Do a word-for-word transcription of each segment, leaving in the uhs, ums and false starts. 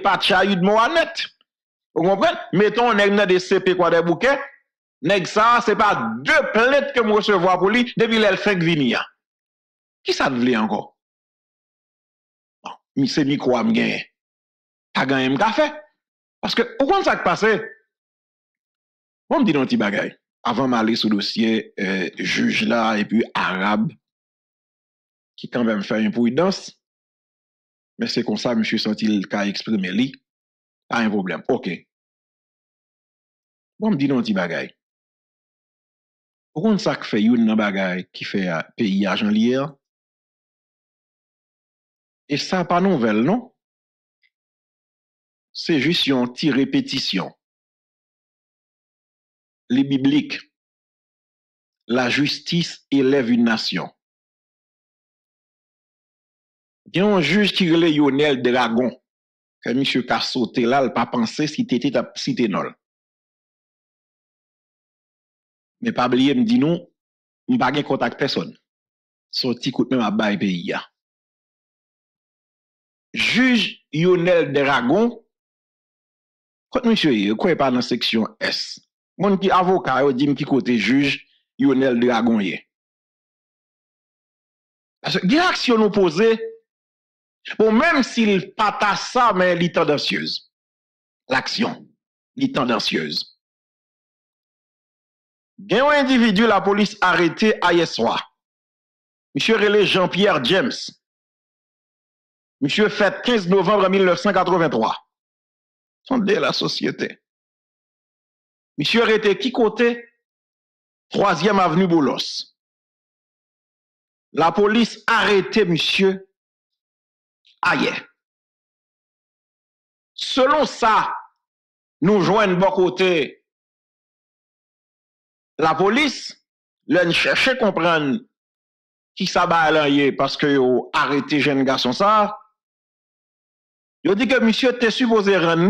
pas de chahut de Mohanet. Vous comprenez? Mettons, nèg nan D C P quoi des bouquets. Nèg ça, c'est pas deux plaintes que me recevoir pour lui depuis l'el cinq vinia. Qui ça devait encore? Bon, c'est Microam Gué. T'as gagné un café? Parce que, au compte ça qui passe, on me dit un petit bagay. Avant m'aller sous dossier, euh, juge là, et puis arabe, qui quand même fait une prudence. Mais c'est comme ça, monsieur Sentil, qu'a exprimé lui, a un problème. OK. Bon, me dit non, petit bagay. Pour qu'on ça fait une bagay qui fait pays à Jean-Lier. Et ça, pas nouvelle, non? C'est juste une petite répétition. Les bibliques, la justice élève une nation. Il y a un juge qui relève Yonel Dragon. Que monsieur ka sauté là, il pas pensé si t'étais si t'es nol. Mais pas oublier me dit non, on pas gain contact personne. Son petit coûte même à bail pays. Juge Yonel Dragon quand monsieur quoi pas dans section S. Mon qui avocat yo dit qui côté juge Yonel Dragon yé. Parce que l'action nous posée. Bon, même s'il pata ça, mais il est tendancieuse. L'action, il est tendancieuse. Gen un individu, la police arrêté à Yeswa. Monsieur relé Jean-Pierre James. Monsieur fait quinze novembre mille neuf cent quatre-vingt-trois. Sondez la société. Monsieur arrêté qui côté? Troisième Avenue Boulos. La police arrêté, monsieur. Aïe. Ah yeah. Selon ça, nous joignons bon côté la police, l'on cherche comprendre qui ça va l'enyer parce que yo arrêté jeune garçon ça. Yo dit que monsieur t'es supposé rendre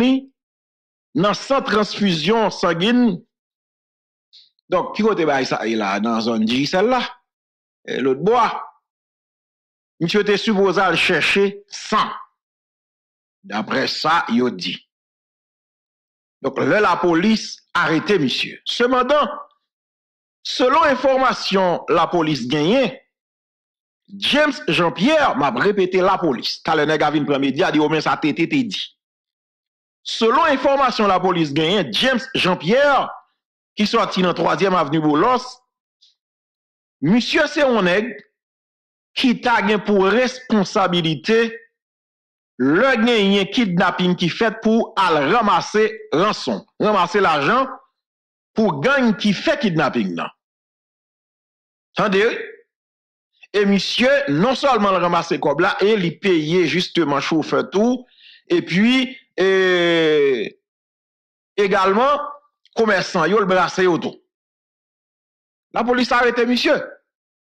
dans sans transfusion sanguine. Donc, qui côté va ça là dans zone dit celle-là. L'autre bois. Monsieur était supposé aller chercher cent. D'après ça, il a dit. Donc, là, la police arrêté, monsieur. Cependant, selon information, la police gagnée, James Jean-Pierre m'a répété la police. Quand le nèg a vinn pran média, a dit, au moins, ça t'était dit. Selon information, la police gagnée, James Jean-Pierre, qui sorti dans troisième Avenue Boulos, monsieur, c'est un nèg qui t'a gagné pour responsabilité le gagnant kidnapping qui fait pour al ramasser rançon, ramasser l'argent pour gang qui fait kidnapping là. Attendez. Et monsieur non seulement le ramasser comme là et il payer justement chauffeur tout et puis euh, également commerçant yo le brasser auto. La police a arrêté monsieur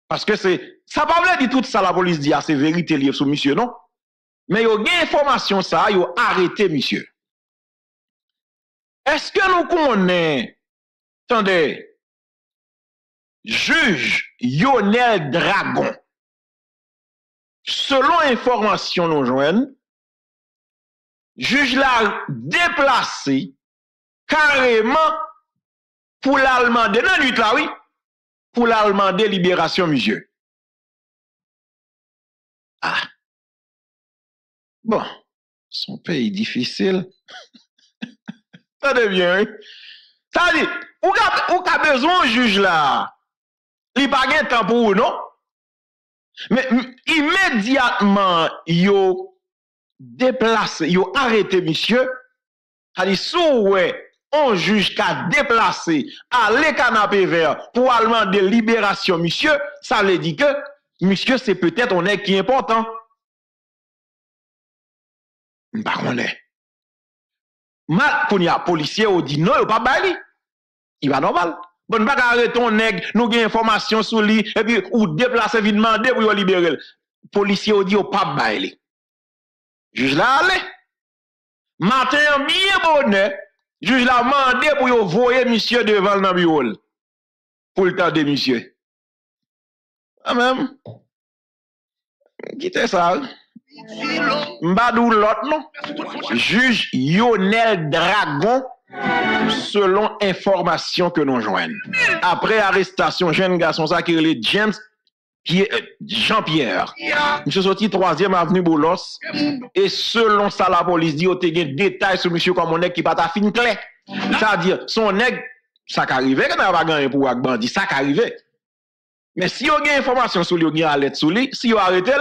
parce que c'est ça pas vrai dit tout ça, la police dit, c'est vérité liée sur monsieur, non? Mais yo gen information ça, yo arrêté monsieur. Est-ce que nous connaissons, attendez, juge Yonel Dragon, selon information nous joignent, juge l'a déplacé carrément pour l'allemand de la nuit là, oui, pour l'allemand de libération, monsieur. Ah. Bon, son pays difficile. Ça devient. Ça dit, ou qu'a besoin juge là? Il n'y a pas de temps pour non? Mais immédiatement, yo déplacé, yo arrêté, monsieur. Ça dit, sou ouais, on juge qu'a déplacé à le canapé vert pour allemand de libération, monsieur, ça veut dire que. Monsieur, c'est peut-être on est qui est important. Bah, on est. Mal, quand il y a policier, on dit non, il n'y a pas de bail. Il va normal. Bon, pas arrêter ton nègre, nous avons information sur lui, et puis, ou déplacer, vite demander pour libérer. Policier, on dit, on pas de bail. Juge là, allez. Matin, bien bonheur, juge là, mandé pour voyer monsieur devant le bureau. Pour le temps de monsieur. Ah, même. Quittez ça. Mbadou l'autre, non? Juge Yonel Dragon, selon information que nous joignons. Après arrestation, jeune garçon, ça qui est James, Jean-Pierre. Monsieur sorti Troisième Avenue Boulos. Et selon ça, la police dit, il y a des détails sur monsieur comme on est qui pas ta fin clé. C'est-à-dire, son nègre, ça qui arrive, quand on va gagner pour un bandit, ça qui arrive. Mais si vous avez information sur lui, vous avez alerte sur lui, si vous arrêtez,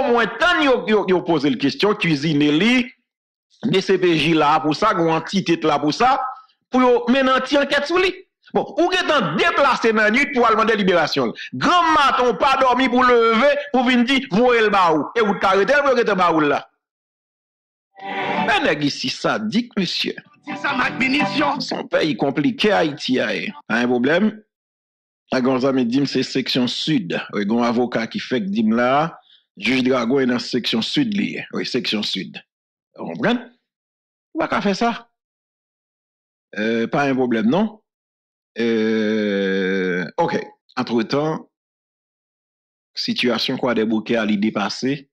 au moins, tant vous posez la question, cuisiner lui, D C P J là pour ça, ou entité là pour ça, pour mener une enquête sur lui. Bon, ou vous déplacé dans la nuit pour demander libération. Grand matin, pas dormi pour lever, pour venir dire, vous avez le baou. Et vous arrêtez, vous avez le baou là. Mais vous ici sadique, monsieur. Son pays compliqué, Haïti. Un problème? La Gonza me dit, c'est section sud. Oui, un avocat qui fait que dim là, juge Dragon est dans section sud lié. Oui, section sud. Vous comprenez? Vous n'avez pas fait ça? Euh, pas un problème, non? Euh, ok. Entre-temps, situation quoi débouquée à l'idée passée,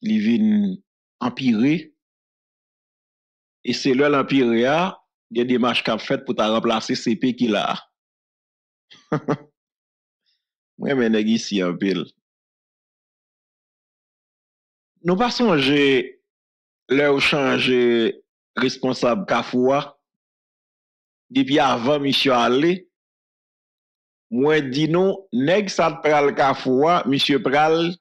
il vient empirer. Et c'est là l'empiré a, il y a des démarches qu'a fait pour remplacer C P qui l'a. Moi, mais nèg ici en pile. Nous pas songer leur changer responsable Kafoua. Depuis avant monsieur aller, moi dis nous nèg ça pral Kafoua, monsieur pral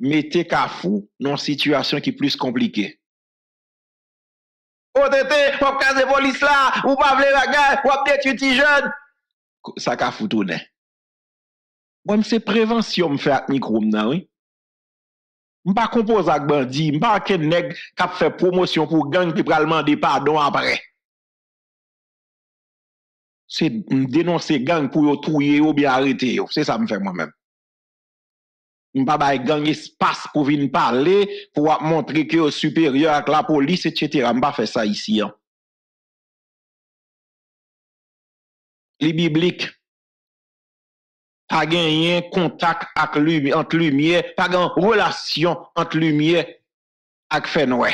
mettez Kafou dans une situation qui est plus compliquée. O tete, pop kaze police là, ou pas vle bagay, ou ap détruit ti jeune. Ça ka foutoune. Moi, c'est prévention me fait avec Microam nan, oui. M'pa compose avec bandi, m'pa ken nèg k'ap fait promotion pour gang qui pral mande pardon après. C'est dénoncer gang pour yo touyer ou bien arrêter yo, c'est ça me fait moi-même. M'pa bay gang espace pour venir parler, pour montrer que yo supérieur avec la police et cetera. M'pa fait ça ici. Hein. Les bibliques, pas gagné contact entre lumière, pas gagné relation entre lumière et fenoué.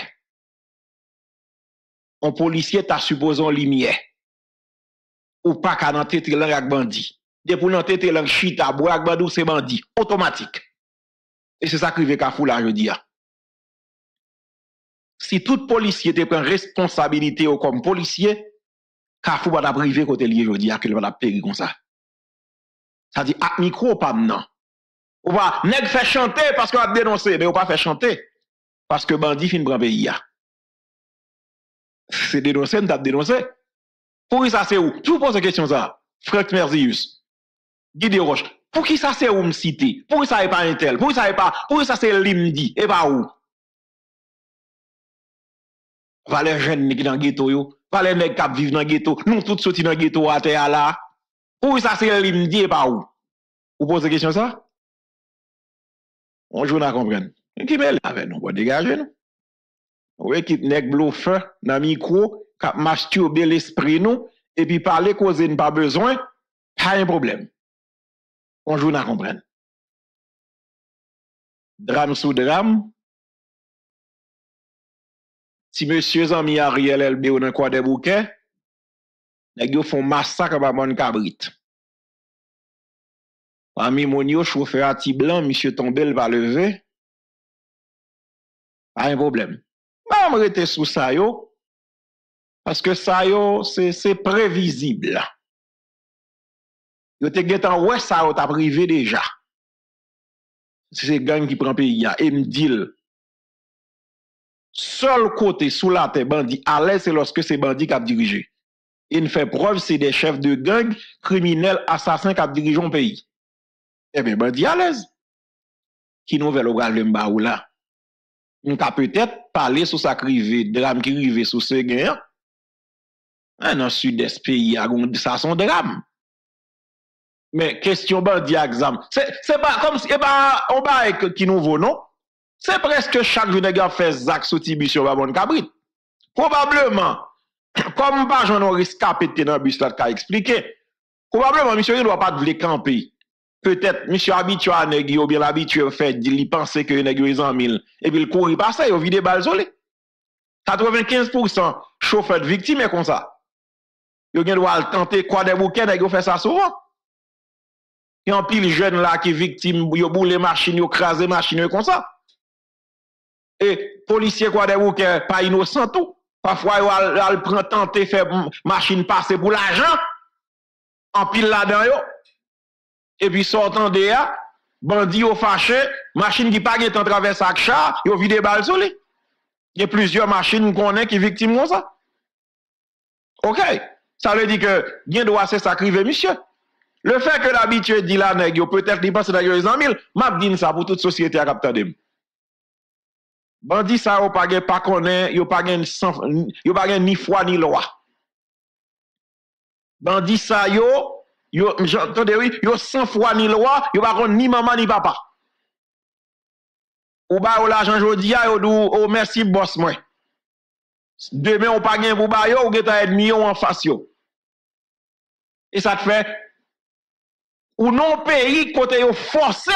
Un policier t'a supposé en lumière. Ou pas qu'à nan tete lan ak bandi. De pou nan tete lan chita, bo ak bandou c'est bandi. Automatique. Et c'est ça qui vient kafou la jodi a. Si tout policier te prend responsabilité ou comme policier, Kafou va privé côté lié jodi a que va péri comme ça. Ça dit à micro pas maintenant. On va nèg faire chanter parce qu'on a dénoncé mais on pas faire chanter parce que bandi fin prend pays a. C'est dénoncer, on t'a dénoncé. Pour qui ça c'est où? Tout pose question ça. Frank Merzius, Guy de Roche. Pour qui ça c'est où me citer? Pour qui ça est pas un tel? Pour qui ça est pas? Pour qui ça c'est l'imdi et pas où? Valeur jeune qui dans ghetto yo. Les nèg qui vivent dans le ghetto, nous tous sortis dans le ghetto à terre là. Où ça c'est l'imdi et pas où? Vous posez question ça? On joue à comprendre. Qui met avec nous? On va dégager nous. Ou équipe nèg bluffeur dans le micro, qui masturbe l'esprit nous, et puis parler cause n'a pas besoin, pas un problème. On joue à comprendre. Drame sous drame. Si monsieur Zami Ariel L B ou dans quoi des bouquets, ils font massacre par mon cabrit. Parmi mon yo, chauffeur à Tiblan, monsieur Tombel va lever. Pas un problème. Je vais rester sous ça, yo, parce que ça, yo, c'est prévisible. Yo te getan ouais, ça, yo t'a privé déjà. C'est gang qui prend pays, et me dit. Seul côté sous la terre bandit à l'aise, c'est lorsque c'est bandit qui a dirigé. Il fait preuve, c'est des chefs de gang, criminels, assassins qui a dirigé un pays. Eh bien, bandit à l'aise. Qui nous veut le bras de mbaou là? On peut peut-être parler sur sa crivé, drame qui rive sur ce gain. Dans le sud-est pays, ça son drame. Mais question bandit à examen. C'est pas comme si, eh ben, on va qui nous vaut, non? C'est presque chaque jour que fait Zach sous Tibisio Babon Cabrit. Probablement, comme pas j'en aurais escapé dans le bus là, expliqué. Probablement, monsieur, il ne doit pas de camper. peut-être monsieur habitué à nèg ou bien l'habitué au fait il pense que nèg yo en mille et puis il courir passer yo vide balle solé. quatre-vingt-quinze pour cent chauffeur de victime est comme ça. Yo gen droit tenter quoi des bouquets nèg yo fait ça souvent. Et en pile jeune là qui victime yo boule machine yo craser machine comme ça. Et policier quoi des bouquets pas innocent tout. Parfois yo al, al prend tenter faire machine passer pour l'argent. En pile là-dedans yo. Et puis sortant de là, bandit au fâché, machine qui pas en traverse avec char, yo vide balle sur lui. Il y a plusieurs machines qu'on est qui victimes comme ça. OK, ça veut dire que bien doit se sacrifier monsieur. Le fait que l'habitué dit là nèg yo peut-être il pense dans les mille, m'a dit ça pour toute société à capter. Bandit ça yo pas pas connaît, yo pas gagne yo pas gagne ni foi ni loi. Bandit ça yo Yo, j'entendais oui, yo sans foi ni loi, yo pas ni maman ni papa. Ou ba ou l'argent jodi a, yo dou oh merci boss moi. Demain on pas gain pour ba yo, ou geta ennemi yo en face yo. Et ça te fait ou non pays côté yo forcé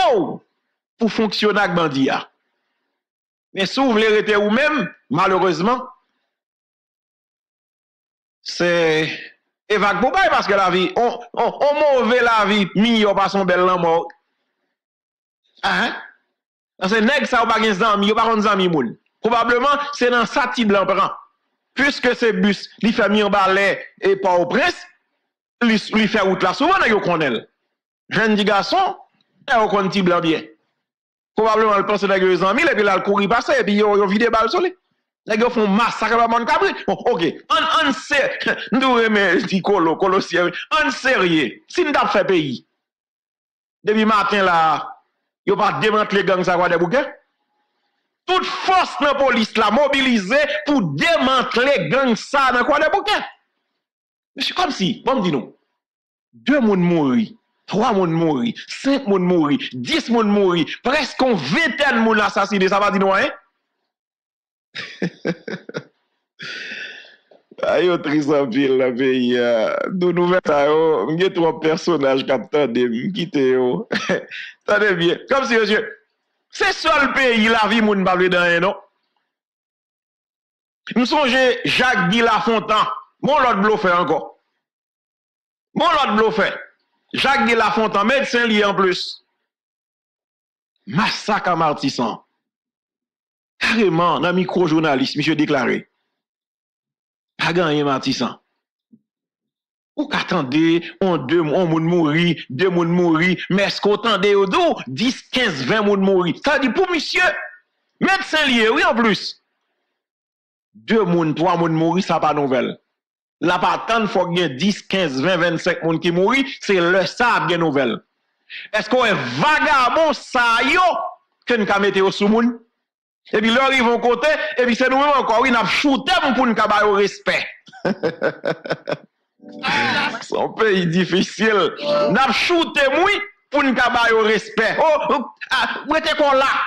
pour fonctionner avec bandi a. Mais si vous voulez rester ou même, malheureusement c'est et va boubay parce que la vie, on, on, on mauvais la vie, mi yon pas son bel lan mort. Ah, hein? C'est nèg sa ou pas gen zami, yon pas kon zami moun. Probablement, c'est dans sa ti blan pran. Puisque c'est bus, li fait mi en balai et pas au prince, li, li fait route la souvent, yon konel. Jeune di garçon, yon kon ti blan bien. Probablement, le pense nèg yon zami, et puis là, le courri passe, et puis yon vide bal soli. Les gens font massacre à mon cabri. Ok, on sait, nous remettons colo, colo sérieux. On sérieux, si nous avons fait pays. Depuis matin là, ils n'ont pas démantelé les gangs à quoi des bouquets. Toute force de la police là mobilisée pour démanteler les gangs à quoi des bouquets. Mais c'est comme si, bon, dis-nous, deux moun mouri, trois moun mouri, cinq moun mouri, dix moun mouri, presque une vingtaine moun assassiné, ça va dire nous, hein? Aïe, triste en pile, la pays. Nous nous mettons, il y a trois personnages qui attendent, qui t'aiment. Tenez bien. Comme si, monsieur, c'est seul pays, la vie, moun parle dans un, non? Nous songez Jacques Guilafontan, mon l'autre bluffé encore. Mon l'autre bluffé. Jacques Guilafontan, médecin lié en plus. Massacre à Martissan. Carrément, dans le micro-journaliste, monsieur déclaré. Pas gagné Martissan. Ou qu'attendez, on deux moun mouri, deux moun mouri, mais est-ce qu'on attendait au dos, dix, quinze, vingt moun mouri. Ça dit pour monsieur, médecin lié, oui en plus. Deux moun, trois moun mouri, ça pas nouvelle. La patente, il faut que dix, quinze, vingt, vingt-cinq moun qui mouri, c'est le ça bien nouvelle. Est-ce qu'on est vagabond, ça yo, que nous ka mette au sous moun? Et puis leur ils vont côté, et puis c'est nous-mêmes encore, ils n'ont shooté pour nous faire au respect. C'est un pays difficile. Nous avons shooté pour nous faire au respect. Oh, vous êtes qu'on là.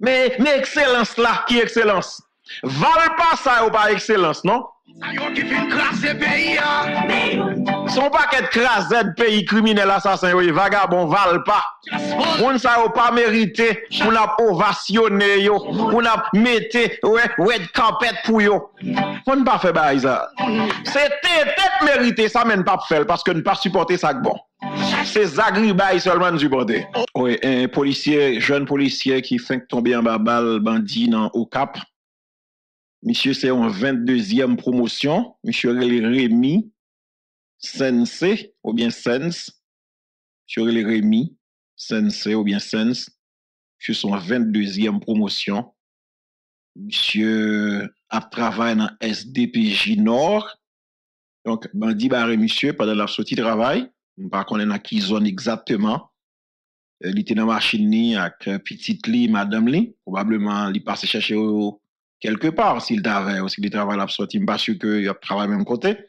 Mais excellence là, qui excellence? Valent pas ça ou pas excellence, non? Son paquet de crasés de pays criminels assassins, oui, vagabond, valent pas. On ne s'en pas mérité, on a ovationné, on a metté, ouais, ouais, de campette pour yo. On ne pas fait ça. C'était tête mérité, ça mène pas faire parce que ne pas supporter ça bon. C'est Zagribaï seulement nous supporter. Oui, un policier, jeune policier qui fait tomber en bas balle bandit au Cap. Monsieur, c'est en vingt-deuxième promotion. Monsieur Rémi Sensei, ou bien Sens. Monsieur Rémi Sensei, ou bien Sens. Monsieur, son vingt-deuxième promotion. Monsieur, a travaillé dans S D P J Nord. Donc, bandit barré, monsieur, pendant la sortie de travail. Par contre, on a qui zone exactement. Il était dans la machine avec Petit Li, Madame Li. Probablement, il passait chercher au. Quelque part, s'il t'avait aussi des travail à sortir, je ne suis pas sûr qu'il travaille même côté.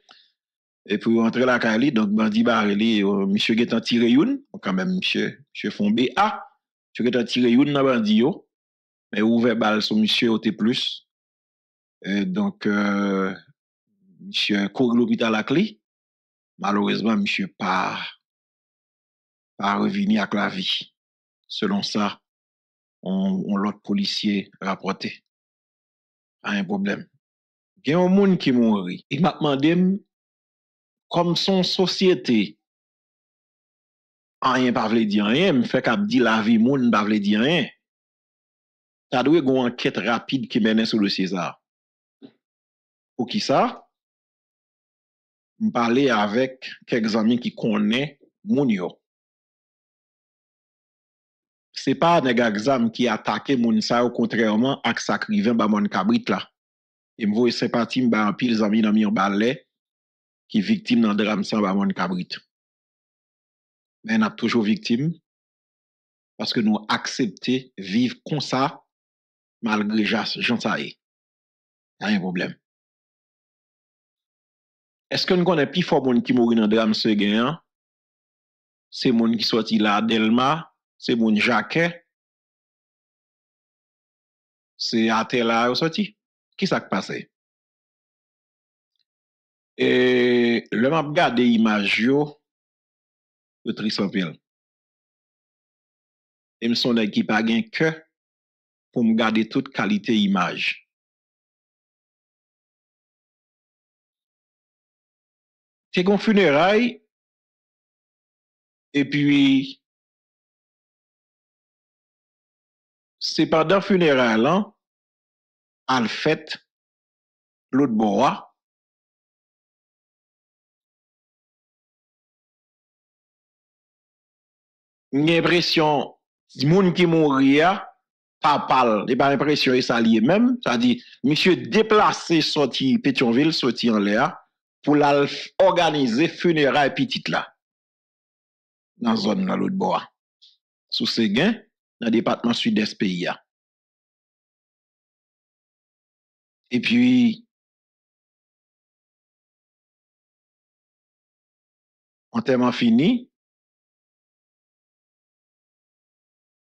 Et puis, rentrer la Cali, donc, bandit Barreli, M. Guetan Tireyoun, quand même, monsieur, monsieur Fombé, ah, M. Guetan Tireyoun, n'a bandit, mais ouvert balle sur monsieur O T plus. Donc, euh, monsieur couru l'hôpital à la clé. Malheureusement, monsieur pas, à revenir avec la vie. Selon ça, on, on l'autre policier rapporté. Pas un problème. Il y a un monde qui mort. Il m'a demandé, comme son société, rien pas veut dire rien, me fait qu'à dire la vie monde pas veut dire rien. Ça doit être une enquête rapide qui mène sur le César. Pour qui ça? Je parlais avec quelques amis qui connaissent Mounio. Ce n'est pas un examen qui a attaqué Mounio, contrairement à ce qui vient de mon cabrit là. Et je vois que c'est parti, je vois que les amis qui sont qui victimes dans le drame de mon cabrit. Mais nous sommes toujours victimes parce que nous acceptons vivre comme ça malgré Jean Saïe. Il n'y a un problème. Est-ce que nous connaissons plus fort monde qui mourent dans le drame ce gagnant? C'est monde qui sorti là Delma, c'est monde Jacquet. C'est Atela qui sorti. Qui s'est passé? Et le m'a regardé l'image de Trisopil. Et me son équipe a gagné que pour me garder toute qualité image. C'est qu'on funéraille, et puis, c'est pendant funérailles là, à le fait, l'autre bois, une impression, du monde qui mourir, pas parle, et pas impression, et ça lié même, ça dit, monsieur déplacé, sorti Pétionville, sorti en l'air, pour l'organiser funérailles petites là dans la zone dans l'autre bois sous ces gains dans le département sud-est pays. Et puis en termes fini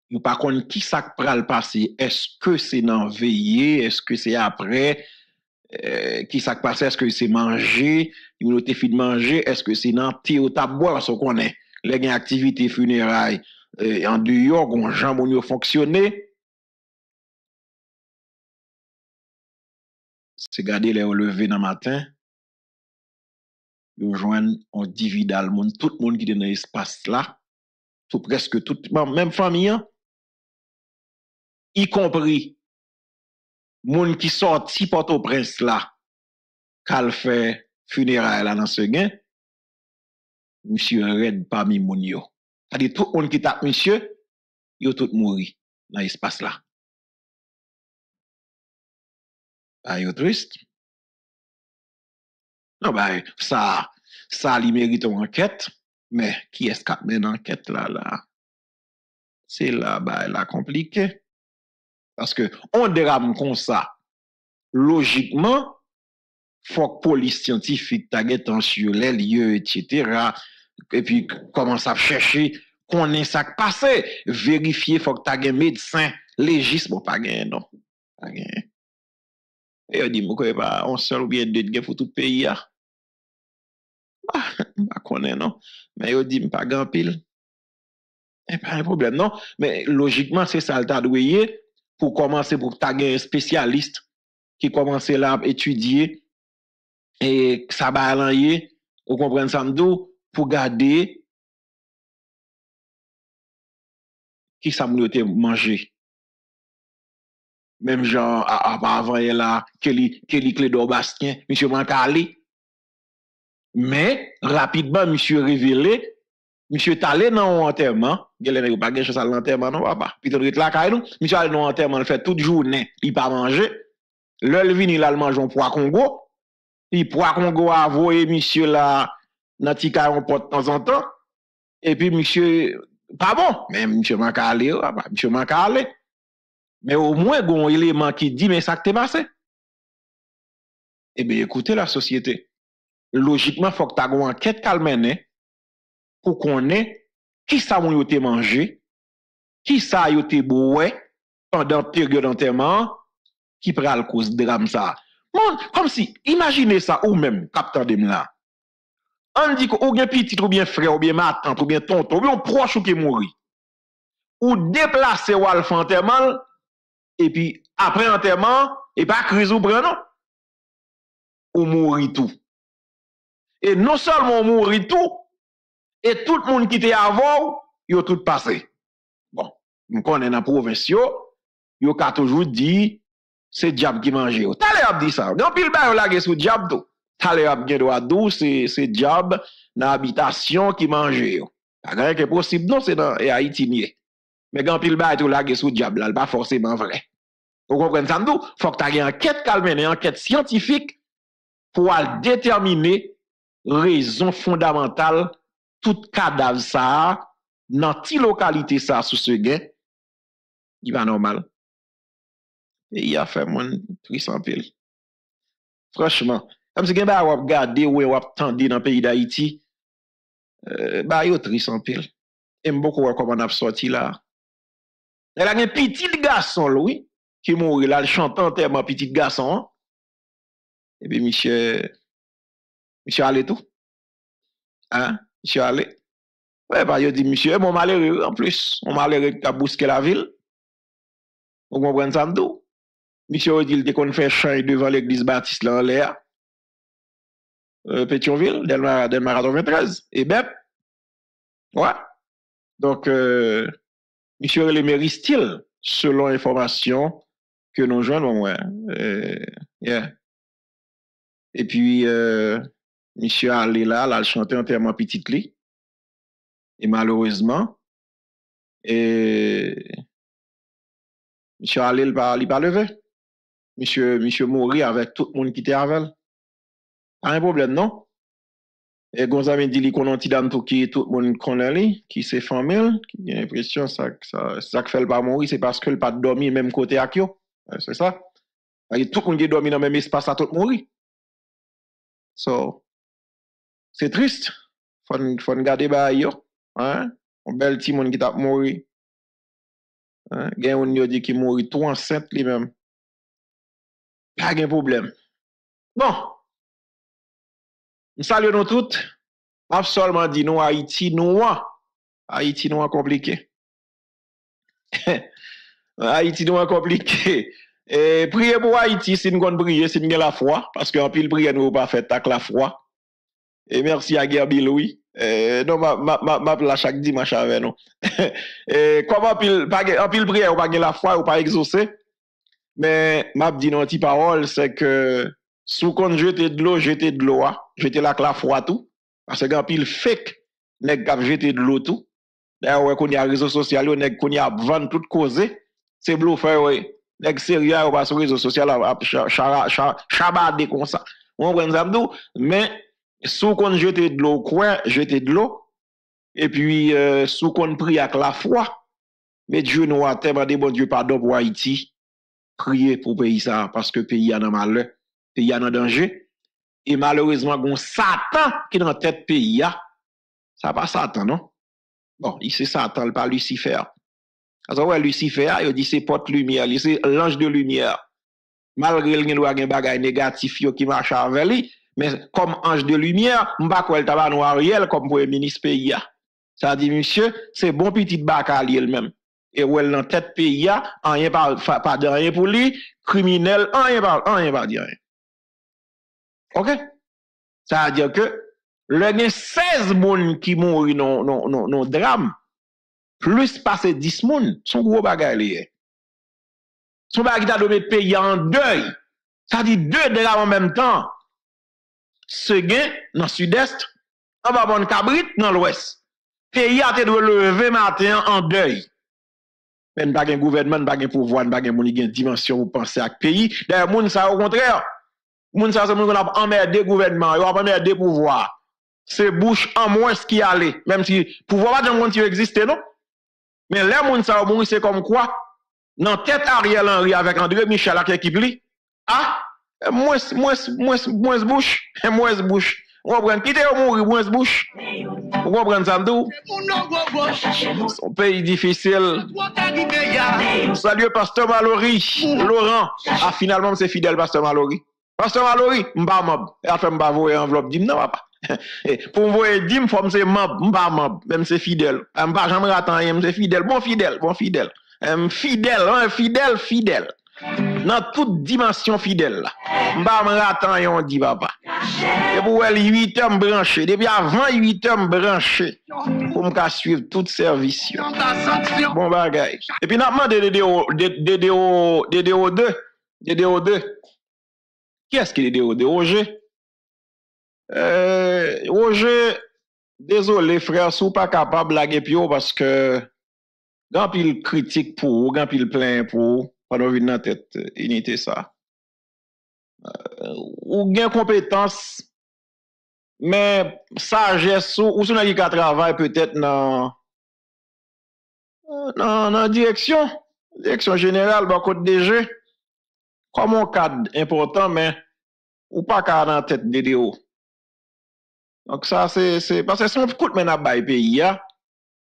nous par contre qui ça pral passer, est-ce que c'est dans veiller, est-ce que c'est après Euh, qui s'est passé, est-ce que c'est manger, il nous a fait manger, est-ce que c'est dans thé ou boire, ce qu'on est, les activités funérailles euh, en dehors, on jambon fonctionné. C'est garder les relever dans le matin, ils rejoignent, on divise le monde, tout le monde qui est dans l'espace là, tout presque tout, même famille, hein? Y compris. Moun qui sorti Port-au-Prince là, qu'al fait funérailles là dans ce gain, monsieur Red parmi moun yo. C'est-à-dire tout monde qui tape monsieur, yo tout mouri dans l'espace là. Bah yo triste. Non bah ça, ça li mérite une enquête, mais qui est-ce qui mène enquête là là? C'est là bah la compliqué. Parce que on dérame comme ça. Logiquement, faut que police scientifique taguetant sur les lieux, et cetera. Et puis commence à chercher qu'on ait ça passé. Vérifier, faut que taguent médecin, légiste, bon pas gain, non. Pas gain. Et on dit, moi, qu'on pas un seul ou bien deux de gain pour tout pays. Ah, pas connaît, non. Mais on dit, pas gain pile. Et pas un problème, non. Mais logiquement, c'est ça le tadouillé. Pour commencer, pour taguer un spécialiste qui commence là à étudier et ça va aller, vous comprenez ça, pour garder qui ça m'a été mangé. Même genre, avant, il y a là, Kelly Clé d'Or Bastien, M. Mancali. Mais, rapidement, M. Révélé, monsieur Talé dans l'enterrement, il n'y a pas de chose à l'enterrement, non, papa. Puis, il là, monsieur Talé dans l'enterrement, il fait toute journée, il n'a pas mangé. Le vin, il a mangé un poids Congo. Puis, poids Congo a envoyé monsieur là, dans le caillon de temps en temps. Et puis, monsieur, pas bon, mais monsieur Mancalé, papa, monsieur Mancalé. Mais au moins, il y a un élément qui dit, mais ça t'est passé. Eh bien, écoutez, la société, logiquement, il faut que tu aies une enquête calmée. Pour qu'on ait qui ça moun yote mangé, qui ça yote boué pendant période d'enterrement qui pral cause drame ça. Comme si, imaginez ça ou même, capteur de là. On dit qu'on a un petit ou bien frère ou bien ma tante ou bien tonton ou bien proche ou qui mourit. Ou déplacer ou al enterrement et puis après enterrement et pas crise ou prendre ou mourit tout. Et non seulement mourit tout et tout le monde qui était avant, il a tout passé. Bon, nous connaissons dans la province, il a toujours dit c'est diable qui mange. T'allez a dit ça. Dans pile ba yo la sou diable tout. T'allez a bien droit d'où c'est c'est diable dans habitation qui mange. Pas rien qui est possible non, c'est dans Haïti nié. Mais quand pile ba tout la sou diable là, pas forcément vrai. Vous comprenez ça nous? Faut que tu aies une enquête calme, une enquête scientifique pour déterminer raison fondamentale tout cadavre ça dans ti localité ça sous ce gain. Il va normal. Et il a fait moins triste en pile. Franchement, comme si vous avez regardé ou vous avez tendu dans le pays d'Haïti, bah yo triste en pile. Et beaucoup voient comment on a sorti là. Il y a un petit garçon, oui, qui mourit là, le chantant tellement petit garçon. Et puis, monsieur, monsieur allé tout. Hein? Monsieur allé. Ouais, bah yo dit, monsieur, mon malheureux, en plus, mon malheureux qui a bousqué la ville. Vous comprenez ça, m'dou? Monsieur Odile, dès qu'on fait chant devant l'église baptiste là en l'air, euh, Pétionville, Delmar, Delmar vingt-trois, et B E P. Ouais. Donc, euh, monsieur le mairie style, selon information que nous joignons, ouais. Euh, yeah. Et puis, euh, monsieur allé là, là, le chanteur entièrement Petit Li. Et malheureusement, et monsieur allé, il n'est pas levé. Monsieur, monsieur Mori avec tout le monde qui était avec elle. Pas un problème, non? Et Gonzamin dit qu'on a un petit dame qui tout le monde connaît, qui s'est famille, qui a l'impression ça ça, ça que fait le pas mourir, c'est parce que le pas dormi même côté à Kyo. C'est ça. Et tout le monde qui dormi dans le même espace à tout mourir. So, c'est triste. Faut, faut garder bah yo. Hein? Un bel petit monde qui t'a mourir. Hein? Gen on yo dit qui mourit tout enceinte lui-même. Pas de problème. Bon. Nous saluons nous toutes. Absolument dit nous, Haïti noir. Haïti noir compliqué. Haïti noir compliqué. Et priez pour Haïti si nous avons prié, si nous avons la foi. Parce qu'en pile prier, nous n'avons pas fait avec la foi. Et merci à Guy de Roche. Non, ma, ma, ma, la chaque dimanche avec nous. Et comme en pile, en pile prier, ou pas la foi, ou pas exaucer. Mais m'a dit non petite parole c'est que sous qu'on jeter de l'eau jeter de l'eau jeter la claf froid tout parce que pile fake nèg qui a jeter de l'eau tout d'ailleurs ouais qu'on y a réseaux sociaux nèg qu'on y a vendre toute cause c'est bluffer ouais nèg sérieux pas sur réseaux sociaux a chabadé comme ça on prend ça nous mais sous qu'on jeter de l'eau quoi jeter de l'eau et puis euh, sous qu'on prie avec la foi mais Dieu nous a tellement des bon Dieu pardon pour Haïti. Priez pour pays ça, parce que pays a dans malheur, pays a dans danger, et malheureusement, gon Satan qui est dans tête pays a, ça pas Satan, non? Bon, il c'est Satan, il pas Lucifer. Alors, ouais, Lucifer, il dit c'est porte lumière, il c'est l'ange de lumière. Malgré le gen gen bagay négatif yo qui marche avec lui, mais comme ange de lumière, m'pa kwel taba nou Ariel comme premier ministre pays a. Ça dit, monsieur, c'est bon petit bakali elle-même. Et où elle dans tête pays a rien pas pas de rien pour lui criminel rien pas rien pas dire OK ça veut dire que le gen seize moun qui mouri non non non non drame plus passé dix moun son gros bagay lié son bagay t'a donné pays en deuil ça dit deux drames en même temps ce gen dans sud-est en bas bon cabrit dans l'ouest pays a te lever matin en deuil. Mais pas un gouvernement, pas un pouvoir, pas une dimension pour penser à pays. D'ailleurs, moun ça au contraire. Moun ça c'est moun qu'on a emmerdé gouvernement, on a emmerdé pouvoir. C'est bouche en moins qui allait, même si pouvoir pas monde qui existe non. Mais là moun ça au mourir c'est comme quoi dans tête Ariel Henry avec André Michel avec équipe li. Ah, moins moins moins moins bouche, moins bouche. On comprend qui te mourir moins bouche. On comprend ça m'dou. Son pays difficile. Salut Pasteur Malory Laurent. Ah finalement c'est fidèle Pasteur Malory. Pasteur Malory, m'ba mob. Elle fait m'ba voyer enveloppe dit non papa. Pour vous dire, il faut que je sois même si fidèle. Je ne pas jamais attendre, même si fidèle. Bon fidèle, bon fidèle. Fidèle, fidèle, fidèle. Dans toute dimension fidèle. Je ne pas attendre, on dit papa. Et pour elle, huit heures branché. Depuis avant huit heures branché. Pour me suivre tout service. Bon bagage. Et puis, maintenant, D D O deux. D D O deux. Qu'est-ce que D D O deux? O G. Euh, Roger, désolé frère, sou pas capable la guépio parce que grand pile critique pour, grand pile plein pour, pendant une dans tête, unité ça. Euh, ou gain compétence, mais sagesse ou sou nan ki ka travail peut-être dans dans dans direction, direction générale ba côté D G. Comme un cadre important mais ou pas ka dans tête D D O. Donc ça c'est parce que si on coûte maintenant bail pays là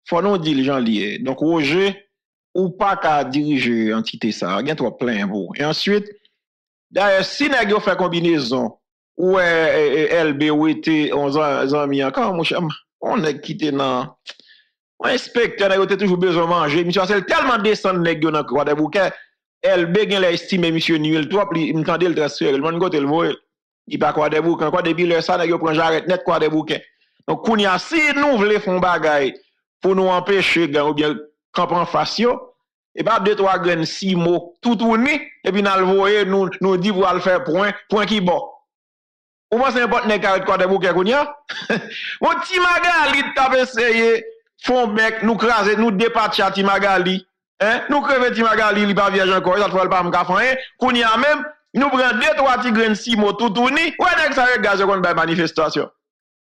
faut non dirigeant lié donc Roger ou pas qu'à diriger entité ça gain trop plein pour et ensuite d'ailleurs si nèg yo fait combinaison ou L B O T onze amis encore mon chum on est quitté dans on inspecteur nèg yo toujours besoin manger monsieur c'est tellement descendre nèg yo dans croix des bouquets L B gain l'estime monsieur Nuel trop il m'tendait le transfert le monde côté le voyer il pas quoi des bouquins quoi depuis le ça nèg prend j'arrête net quoi des bouquins donc kounya si nous voulons font bagaille pour nous empêcher ou bien camp en face et pas deux trois graines six mots tout tourner et puis nous voyer nous nous dit pour aller faire point point qui bon ou moi c'est n'importe nèg arrête quoi des bouquins kounya on ti magali t'a essayé font bec nous craser nous dépatcher ti magali hein nous crever ti magali il pas vierge encore ça faut pas me faire rien kounya même nous prenons deux, trois petits grains, six mots, tout tourné. Ou est-ce que ça va gaz qu'on baille manifestation?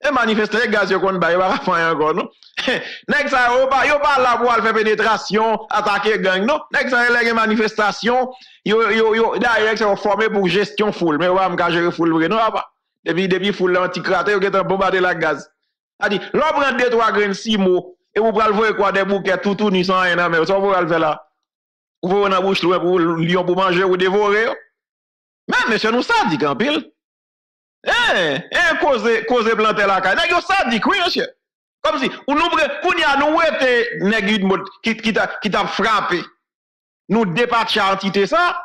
Et manifester, gaz qu'on baille, va faire encore, non? Next, ça va, yo pas la voie, faire pénétration, attaquer gang, non? Next, ça va, les manifestations, yo, yo, yo, d'ailleurs, ça va former pour gestion foule. Mais ouais, m'ka gérer foule, non, pas. Depuis, depuis foule, anti-crater, yo, qu'est-ce qu'on bombarde la gaz? A dit, l'on prend deux, trois grains, six mots, et vous prenez le voir, quoi, des bouquets, tout tourné, sans rien, mais ça va le faire là. Vous voyez, on a bouche loin pour lion, pour manger, ou dévorer. Mais monsieur nous ça dit qu'en pile. Eh, eh, cause, cause planter la caille. N'est-ce ça dit, oui, monsieur. Comme si, ou nous, qu'on y a nous, été n'est-ce mot qui, qui t'a, qui t'a frappé. Nous dépatcher entité ça.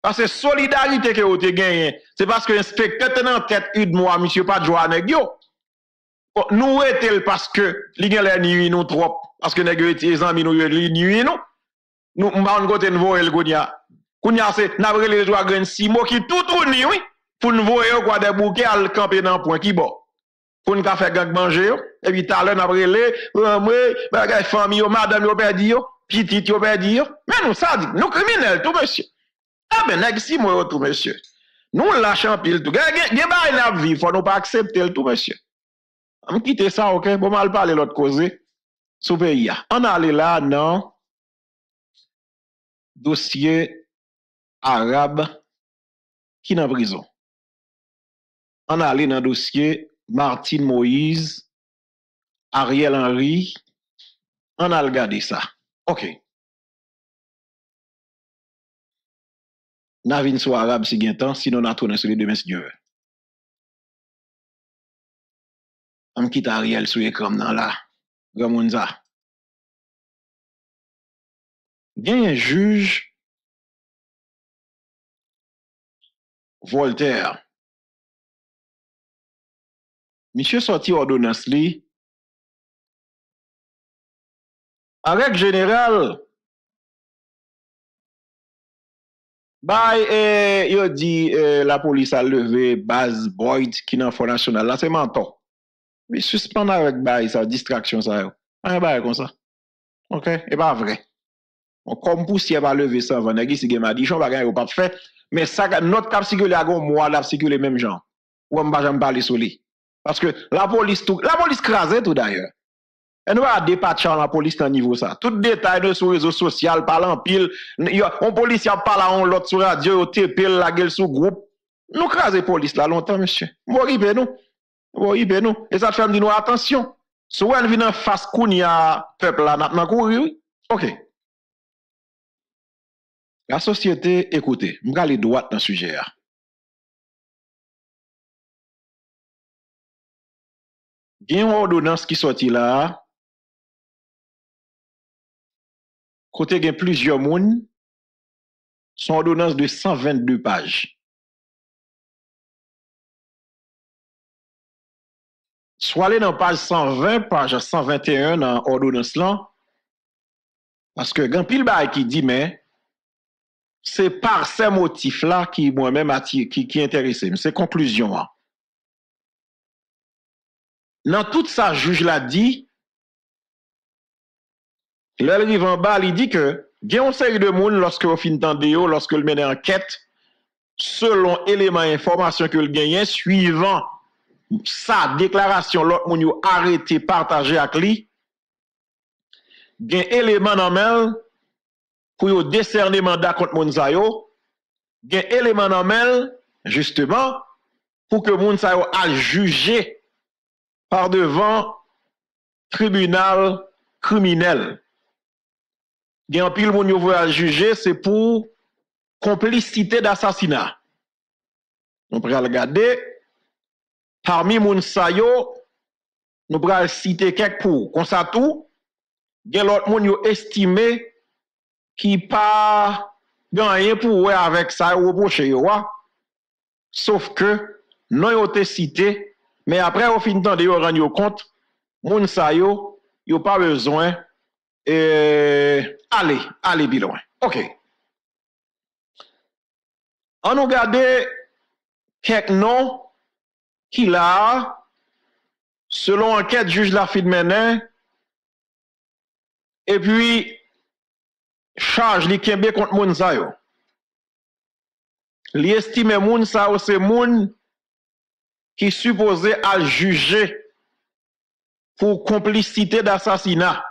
Parce que solidarité que vous avez gagné, c'est parce que l'inspecteur tenant tête une moi, monsieur, pas de joie, n'est-ce pas. Nous était parce que, l'ingénieur n'y nous trop. Parce que n'est-ce pas, les amis nous, n'y nous. Nous, on va en côté de vous, et le gounia. Qu'on y a c'est n'abré les trois graines six mots qui tout tourne oui pour nous voir quoi des bouquets à le camper dans point qui bon pour nous faire gang manger et puis talent n'abré les bagage famille madame yo perdi yo petite yo perdi yo mais nous ça dit nous criminels tout monsieur ah ben nèg six mois tout monsieur nous lâche en pile tout gars bail n'a vie faut nous pas accepter tout monsieur on quitter ça OK bon mal parler l'autre cause sous pays on aller là non dossier arabe qui dans prison. On a allé dans le dossier Martine Moïse, Ariel Henry. On a regardé ça. OK. N'a vin sur arabe si gen temps, sinon n'a tourné sur les deux mains si Dieu veut. On quitte Ariel sur l'écran dans là. Gamonza. Gen un juge Voltaire. Monsieur sorti ordonnance li. En règle générale, bah, eh, yo dit eh, la police a levé base Boyd qui dans Front National. Là, c'est menton. Mais suspend avec bah, sa distraction, ça. Un bah, comme ça. OK? Et pas vrai. On comme poussière va lever ça, on a dit, si on a dit, on va gagner, on va pas faire. Mais ça, notre cap circulé à gauche, moi, la circulé même gens. Ou on va jamais parler sur lui. Parce que la police, tout, la police crasait tout d'ailleurs. Elle nous a dépatché la police à niveau ça. Tout détail de sur réseau social, parlant pile, on policier parle on l'autre sur radio, on T P, la gueule sur groupe. Nous crasons la police là longtemps, monsieur. Moribe nous. Moribe nous. Et ça fait me dire, nous, attention. Si on vient en face, qu'on y a peuple là, n'a courir, oui. OK. La société, écoutez, je vais aller droit dans le sujet. il y a une ordonnance qui sorti là, côté il y a plusieurs moun, son ordonnance de cent vingt-deux pages. Soit aller dans page cent vingt, page cent vingt et un dans ordonnance là, parce que grand pile bail qui dit mais c'est par ces motifs là qui moi-même qui qui intéressé, c'est conclusion. Dans toute sa juge l'a dit, l'arrive en bas, il dit que il y a une série de monde lorsque au fin tande yo, lorsque le mène enquête selon éléments information que le gagne suivant sa déclaration l'autre moun yo arrêté partager avec lui. Gen élément nan mel pour yo décerner mandat contre moun sa yo, gen élément nan mel justement pour que moun sa yo al juger par devant tribunal criminel. Gen pile moun yo voye al juger c'est pour complicité d'assassinat. On pral regarder parmi moun sa yo, nous pral citer quelques pour comme ça tout. Il y a l'autre moun yo estimé qui pas gagné pour avec ça ou reprocher yo, sauf que non yo te cité, mais après au fin temps de yo rendre compte moun sa yo yo pas besoin et aller aller plus loin. OK, on regarde quelques noms qui là selon enquête juge la fin menin. Et puis, charge li kembe contre moun sa yo. Li estime moun sa yo se moun qui suppose à juger pour complicité d'assassinat.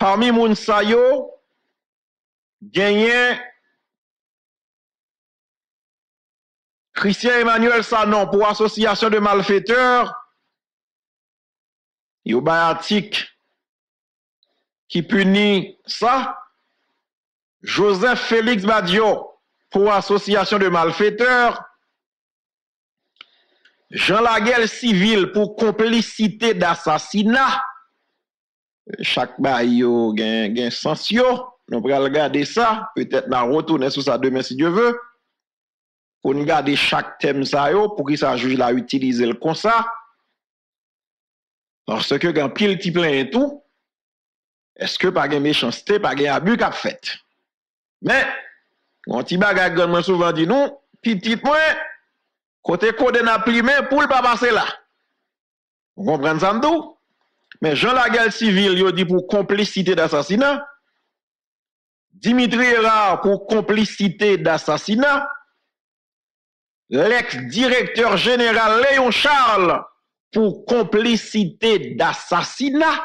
Parmi moun sa yo, genyen Christian Emmanuel Sanon pour association de malfaiteurs, yo ba atik qui punit ça, Joseph Félix Badio pour association de malfaiteurs, Jean Laguel Civil pour complicité d'assassinat, chaque bayo gen gen sens yo, nous pral regarder ça, peut-être na retourner sur ça demain si Dieu veut, pour nous garder chaque thème ça yo, pour qu'il ça juge la utiliser le comme ça, parce que quand pile ti plein et tout. Est-ce que pas de méchanceté, pas d'abus qu'a fait? Mais, on t'y bagage, on souvent dit non, petit point, côté code n'a plimé pour le pas passer là. Vous comprenez ça, m'dou? Mais Jean Laguel Civil, il dit pour complicité d'assassinat. Dimitri Erard pour complicité d'assassinat. L'ex-directeur général Léon Charles pour complicité d'assassinat.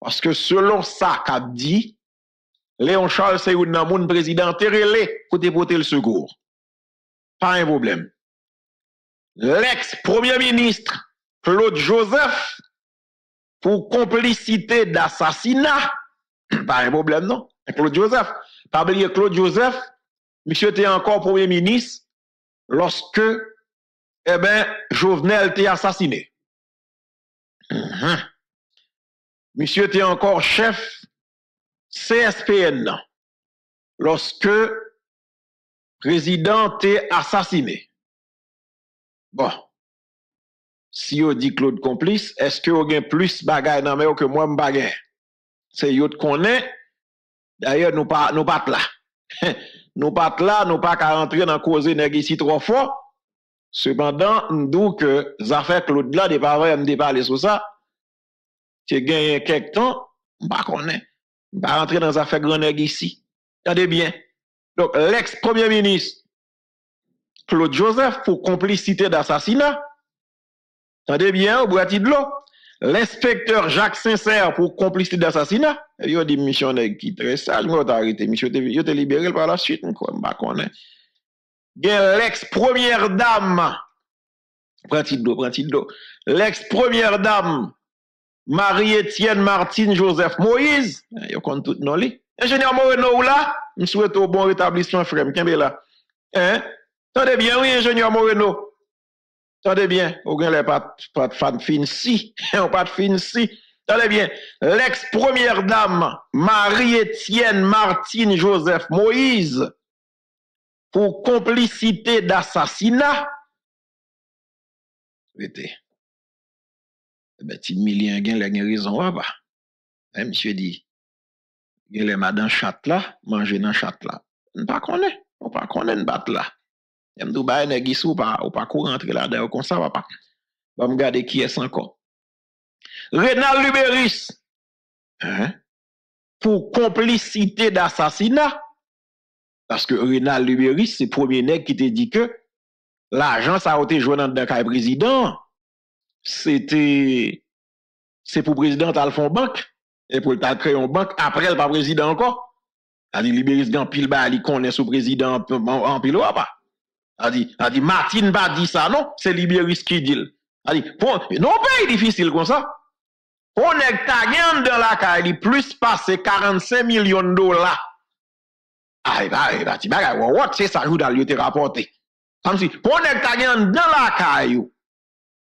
Parce que selon ça qu'a dit, Léon Charles c'est un moun président terrelé côté porter le secours. Pas un problème. L'ex-premier ministre Claude Joseph pour complicité d'assassinat. Pas un problème non. Claude Joseph. Pas oublier Claude Joseph, monsieur était encore premier ministre lorsque eh ben Jovenel était assassiné. Mm-hmm. Monsieur était encore chef C S P N lorsque président était assassiné. Bon, si on dit Claude complice, est-ce que on a plus bagaille dans mais que moi me bagaille? C'est yo qu'on est. D'ailleurs nous pas nous pas là. Nous pas là, nous pas qu'à rentrer dans causer nèg ici trop fort. Cependant, nous dit que affaire Claude là n'est pas vrai, me parler sur ça. J'ai gagné quelques temps, je ne connais pas. Je ne vais pas rentrer dans affaire grand nèg ici. Attendez bien. Donc, l'ex-premier ministre, Claude Joseph, pour complicité d'assassinat. Attendez bien, au boîtier de l'eau. L'inspecteur Jacques Sincère pour complicité d'assassinat. Il a dit, monsieur nèg qui très sage, je vais arrêter. Monsieur, il a libéré par la suite. Je ne connais pas. L'ex-première dame, boîtier de l'eau, boîtier de l'eau. L'ex-première dame, Marie-Étienne Martine Joseph Moïse, yo compte tout non li. Ingénieur Moreno ou là, me souhaite au bon rétablissement frère, kembe là. Hein? Tendez bien oui ingénieur Moreno. Tendez bien, vous n'avez pas de fin si, vous pas de fin si. Tendez bien, l'ex-première dame Marie-Étienne Martine Joseph Moïse, pour complicité d'assassinat, vete. Eh bien, si Milien a raison, va pas. Eh, monsieur dit, il y a madame chat là, manger dans chat là. On ne pas connaît, on pas connaît une batte là. Je me dis, bah, il y a ou pas courant entre là, d'ailleurs, comme ça, va pas. On va regarder qui est encore. Renal Lubérys, hein? Pour complicité d'assassinat. Parce que Renal Lubérys, c'est le premier nègre qui te dit que l'agence a été joué dans le président. C'était, c'est pour le président qui a fait une banque. Et pour le créer une banque, après, il n'est pas président encore. C'est-à-dire, Lubérys, dans pile bas, il connaît son président en pile ou pas. C'est-à-dire, Martine pas dit ça, non? C'est Lubérys qui dit. C'est-à-dire, non, pays difficile comme ça. On est tagué dans la caille, plus passé quarante-cinq millions de dollars. Ah, et bah, et bah, tu vas voir, c'est ça, joue dans le rapporté. Ça me dit, on est tagué dans la caille,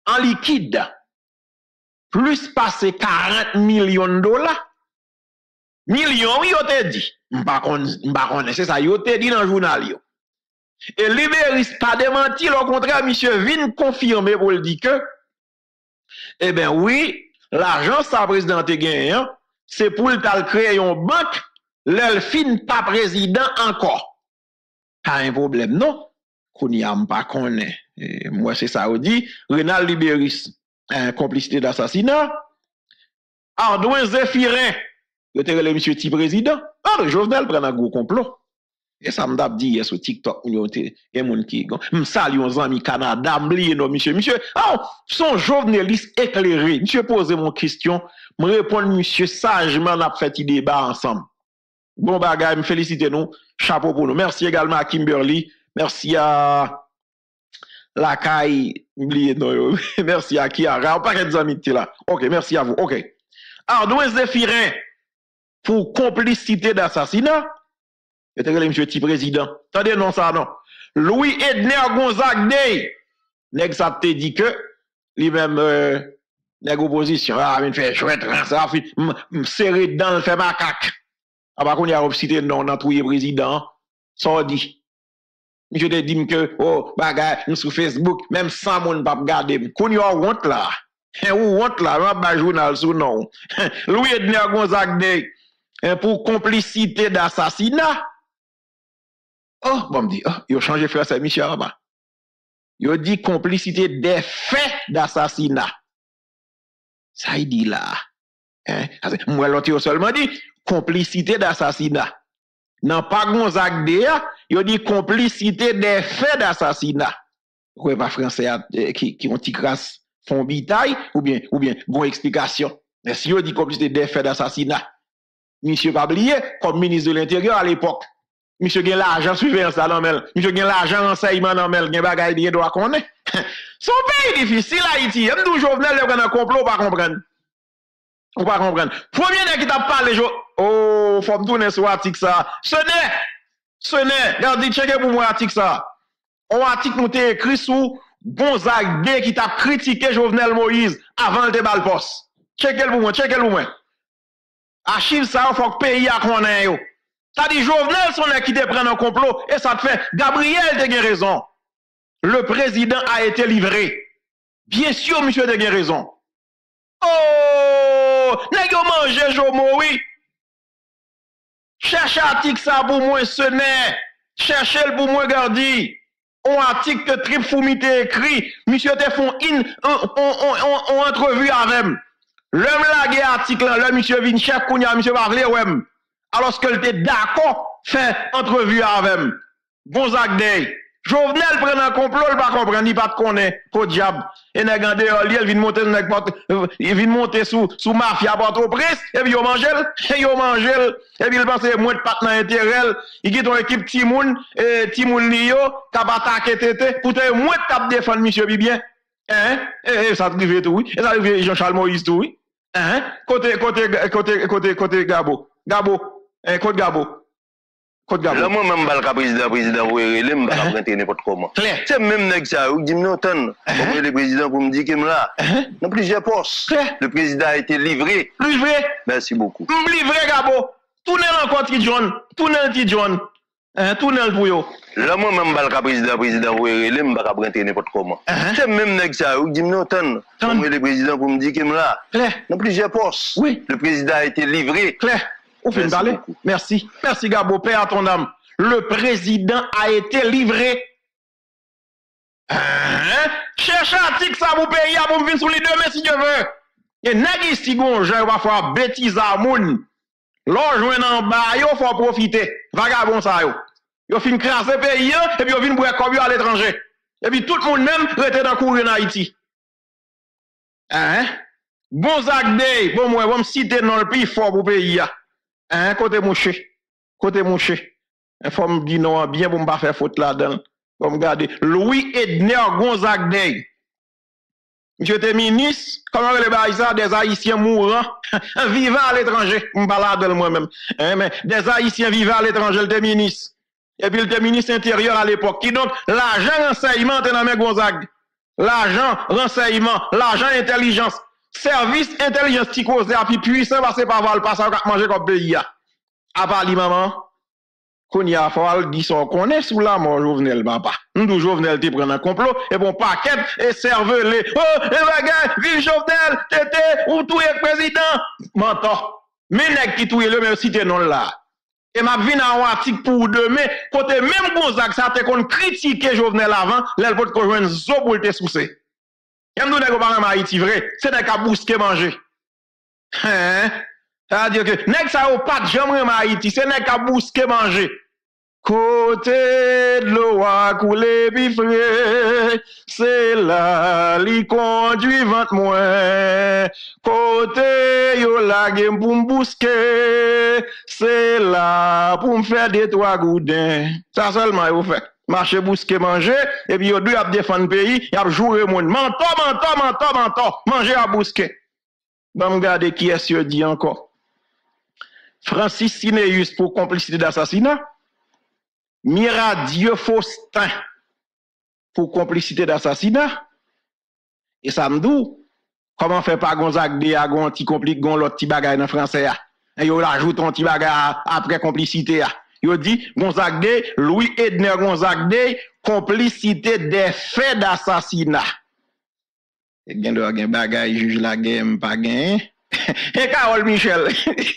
en liquide, plus passé quarante millions de dollars. Millions, oui, on te dit. M'pa connaît, c'est ça, on te dit dans le journal. Et Lubérys pas démenti, au contraire, monsieur Vin confirmé pour le dire que, eh bien oui, l'agence sa présidente gagné, hein, c'est pour le tal créer une banque, l'elfin pas président encore. Pas un problème, non? Qu'on y a pas connaît. Moi, c'est ça, on dit, Renal Lubérys, hein, complicité d'assassinat. Ardouin Zéphirin, le terre monsieur petit président. Ah, le Jovenel prend un gros complot. Et ça m'a dit, sur TikTok, il y a des gens qui me saluent, on amis Canada, m'lié, non, monsieur, monsieur. Ah, son journaliste éclairé. Monsieur pose mon question, me répond, monsieur, sagement, on a fait un débat ensemble. Bon bagage, me félicite nous, chapeau pour nous. Merci également à Kimberly, merci à Lacaille, m'lié, non, merci à Kiara, on parle des amis là. Ok, merci à vous, ok. Ardouin Zéphirin, pour complicité d'assassinat. Et t'es monsieur petit président. Tendez non ça non. Louis Edner Gonzague, nèg ça te dit que lui-même euh, nèg opposition ah il fait chouette ça serré dans le fait macaque. Ah par contre il a obsité non dans trouiller président. Ça dit. Monsieur te dit que oh bagay nous sur Facebook même cent moun pas regarder. Qu'on y a honte là. Ou honte là, pas journal sous non. Louis Edner Gonzague pour complicité d'assassinat. Oh, bon, me dit, oh, il a changé frère, c'est Michel Rabat. Il a dit complicité des faits d'assassinat. Ça, il dit là. Hein? Moi, l'autre, seulement dit complicité d'assassinat. Dans pas Gonzague D A, il a dit complicité des faits d'assassinat. Vous pas français qui, qui ont tiré crasse, font bitaille, ou bien, ou bien, bon explication. Mais si il dit complicité des faits d'assassinat, monsieur Pablier, comme ministre de l'Intérieur à l'époque, monsieur gen l'argent surveillance dans mel, monsieur gen l'argent enseignement dans mel, gen bagay li doit connaître. Son pays difficile Haïti, même dou Jovenel le prend un complot pas comprendre. On pas comprendre. Premier nèg qui t'a parlé oh, faut me tourner sur article ça. Ce n'est ce n'est, regardez checker pour moi article ça. On article nous t'ai écrit sous Gonzague qui t'a critiqué Jovenel Moïse avant le débat le poste. Checker pour moi, checker pour moi. Achille ça faut que pays a connaît yo. T'as dit Jovenel son qui te prend un complot et ça te fait Gabriel te gen raison. Le président a été livré. Bien sûr monsieur te gen raison. Oh, nèg yo manger Jomo oui. Cherche article ça pour moi ce n'est. Cherchez-le pour moi gardi. On article que Trip Foumi te écrit, monsieur te font in on on on, on entrevue avec eux. L'homme lagué article, là, le monsieur Vinchef, Kounia, monsieur Bavlé, ouais. Alors que était d'accord, fait entrevue avec eux. Gonzague Day. Jovenel prend un complot, il ne comprend pas, pas de connaît, qu'au diable. Et n'a gardé, il vient monter, il vient monter sous, sous mafia, Port-au-Prince, et puis il mange, et il mange, et puis il pense, moins de patin intérêt, il quitte une équipe Timoun, et Timoun Lio, qui a attaqué Tété, pour te moins de cap défendre, monsieur Bibien. Hein? Et ça arrive tout, oui. Et ça arrive Jean-Charles Moïse tout, oui. Côté, côté, côté, côté, côté, Gabo. Gabo. Côté Gabo. Le moment même le président, président, vous ne pouvez pas rentrer n'importe comment. C'est même nèg ça, vous dites, non, attendez, le président pour me dire qu'il est là. Dans plusieurs postes, le président a été livré. Livré? Merci beaucoup. Livré, Gabo. Tournez encore Tidjon. Tournez le Tidjon. Tournez le bouillot. Le moment même le président, président, vous ne pouvez pas rentrer n'importe comment. C'est même nèg ça, vous dites, non, attendez, le président pour me dire qu'il est là. Dans plusieurs postes, le président a été livré. Au fin de parler. Merci. Merci, Gabo. Père à ton âme. Le président a été livré. Hein? Cherchez un tic, ça vous paye, à vous venir sous les deux mains si Dieu veut. Et n'a pas si bon, je vais faire bêtise à moun. L'enjoint en bas, il faut profiter. Vagabond, ça, yo. Yo fin crasse pays, et puis yo fin boire comme yo à l'étranger. Et puis tout le monde même, rete dans courir en Haïti. Hein? Bon, Zach Day, bon, moi, vous me citez dans le pays fort pour pays. Hein, côté mouché, côté mouché. Il faut me dire non, bien pour ne pas faire faute là-dedans. Faut me garder. Louis Edner Gonzague. Monsieur le ministre, comment les baïsa des Haïtiens mourants, vivant à l'étranger. Je balade moi-même. Hein, mais des Haïtiens vivant à l'étranger, le ministre. Et puis le ministre intérieur à l'époque. Qui donc, l'argent renseignement, t'es dans mes Gonzague. L'argent renseignement, l'argent intelligence. Service intelligence qui cause des appuis puissants parce que par le passage à manger comme pays. À part les maman, qu'on y a fait, dit son qu'on est sous la mort, Jovenel, papa. Nous, Jovenel, tu prends un complot, et bon, paquet, et serve-les. Oh, et bagage, vive Jovenel, tété, ou tout est président. Mentor. Mais nèg qui touye le même si t'es non là. Et ma vie n'a un article pour demain, côté même Gonzague, ça te qu'on critiquait Jovenel avant, l'elbote qu'on joue une zo pour te soucer. Y'a nous n'avons pas en Haïti vrai, c'est des cabousses qui mangent. Hein? C'est-à-dire que, n'est-ce ça au pas de jamais en Haïti, c'est des cabousses qui mangent. Côté de l'eau à couler, bifré, c'est là, li conduit vingt moins. Côté yo la game pour me bousquer, c'est là, pour me faire des trois goudins. Ça seulement, yo fait. Marché bousqué manger, et puis yon deux ap défendre pays, yon ap jouer moun. Manto, manto, manto, manto, manger à bousqué. Bon, regardez qui est-ce que dit encore. Francis Sineus pour complicité d'assassinat. Miradieu Faustin pour complicité d'assassinat. Et ça me dit, comment faire par Gonzague de a gon ti complique gon l'autre ti bagay dans français a. Et yon ajoute un ti bagay après complicité a. Il dit, Gonzague Day, Louis Edner Gonzague Day, complicité des faits d'assassinat. Et bien, il y a bagay, juge la game, pas gain. Et Carole Michel,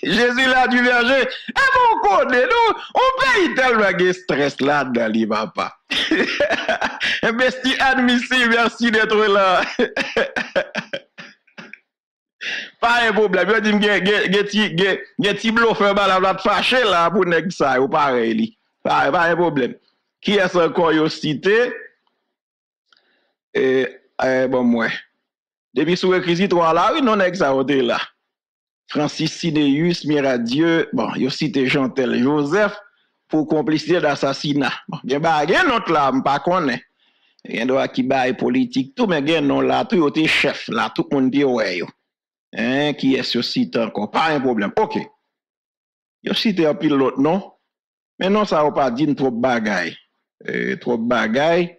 Jésus là du verger, et bon, connaît nous, on paye tellement de stress là dans les papas. Bestie admissible, merci d'être là. Pas un problème, je dis que les petits bluffeurs sont fâchés là pour nèg ça, ou pareil. Pas un problème. Qui est-ce encore yo cité? Eh, bon, moi. Depuis sous écrit trois là, oui, non, nèg ça, était là. Francis Sineus, Miradieu, bon, yo cité Jean-Tel Joseph pour complicité d'assassinat. Bon, il y a un autre là, je ne connais pas. Il y a un qui baille politique, tout, mais il y a un autre là, tout, il y a un chef là, tout le monde dit, ouais, yo. Hein, qui est sur site encore, pas un problème. Ok. Yo site un pilote, non? Mais non, ça va pas dire trop de bagaille. Euh, trop de bagaille.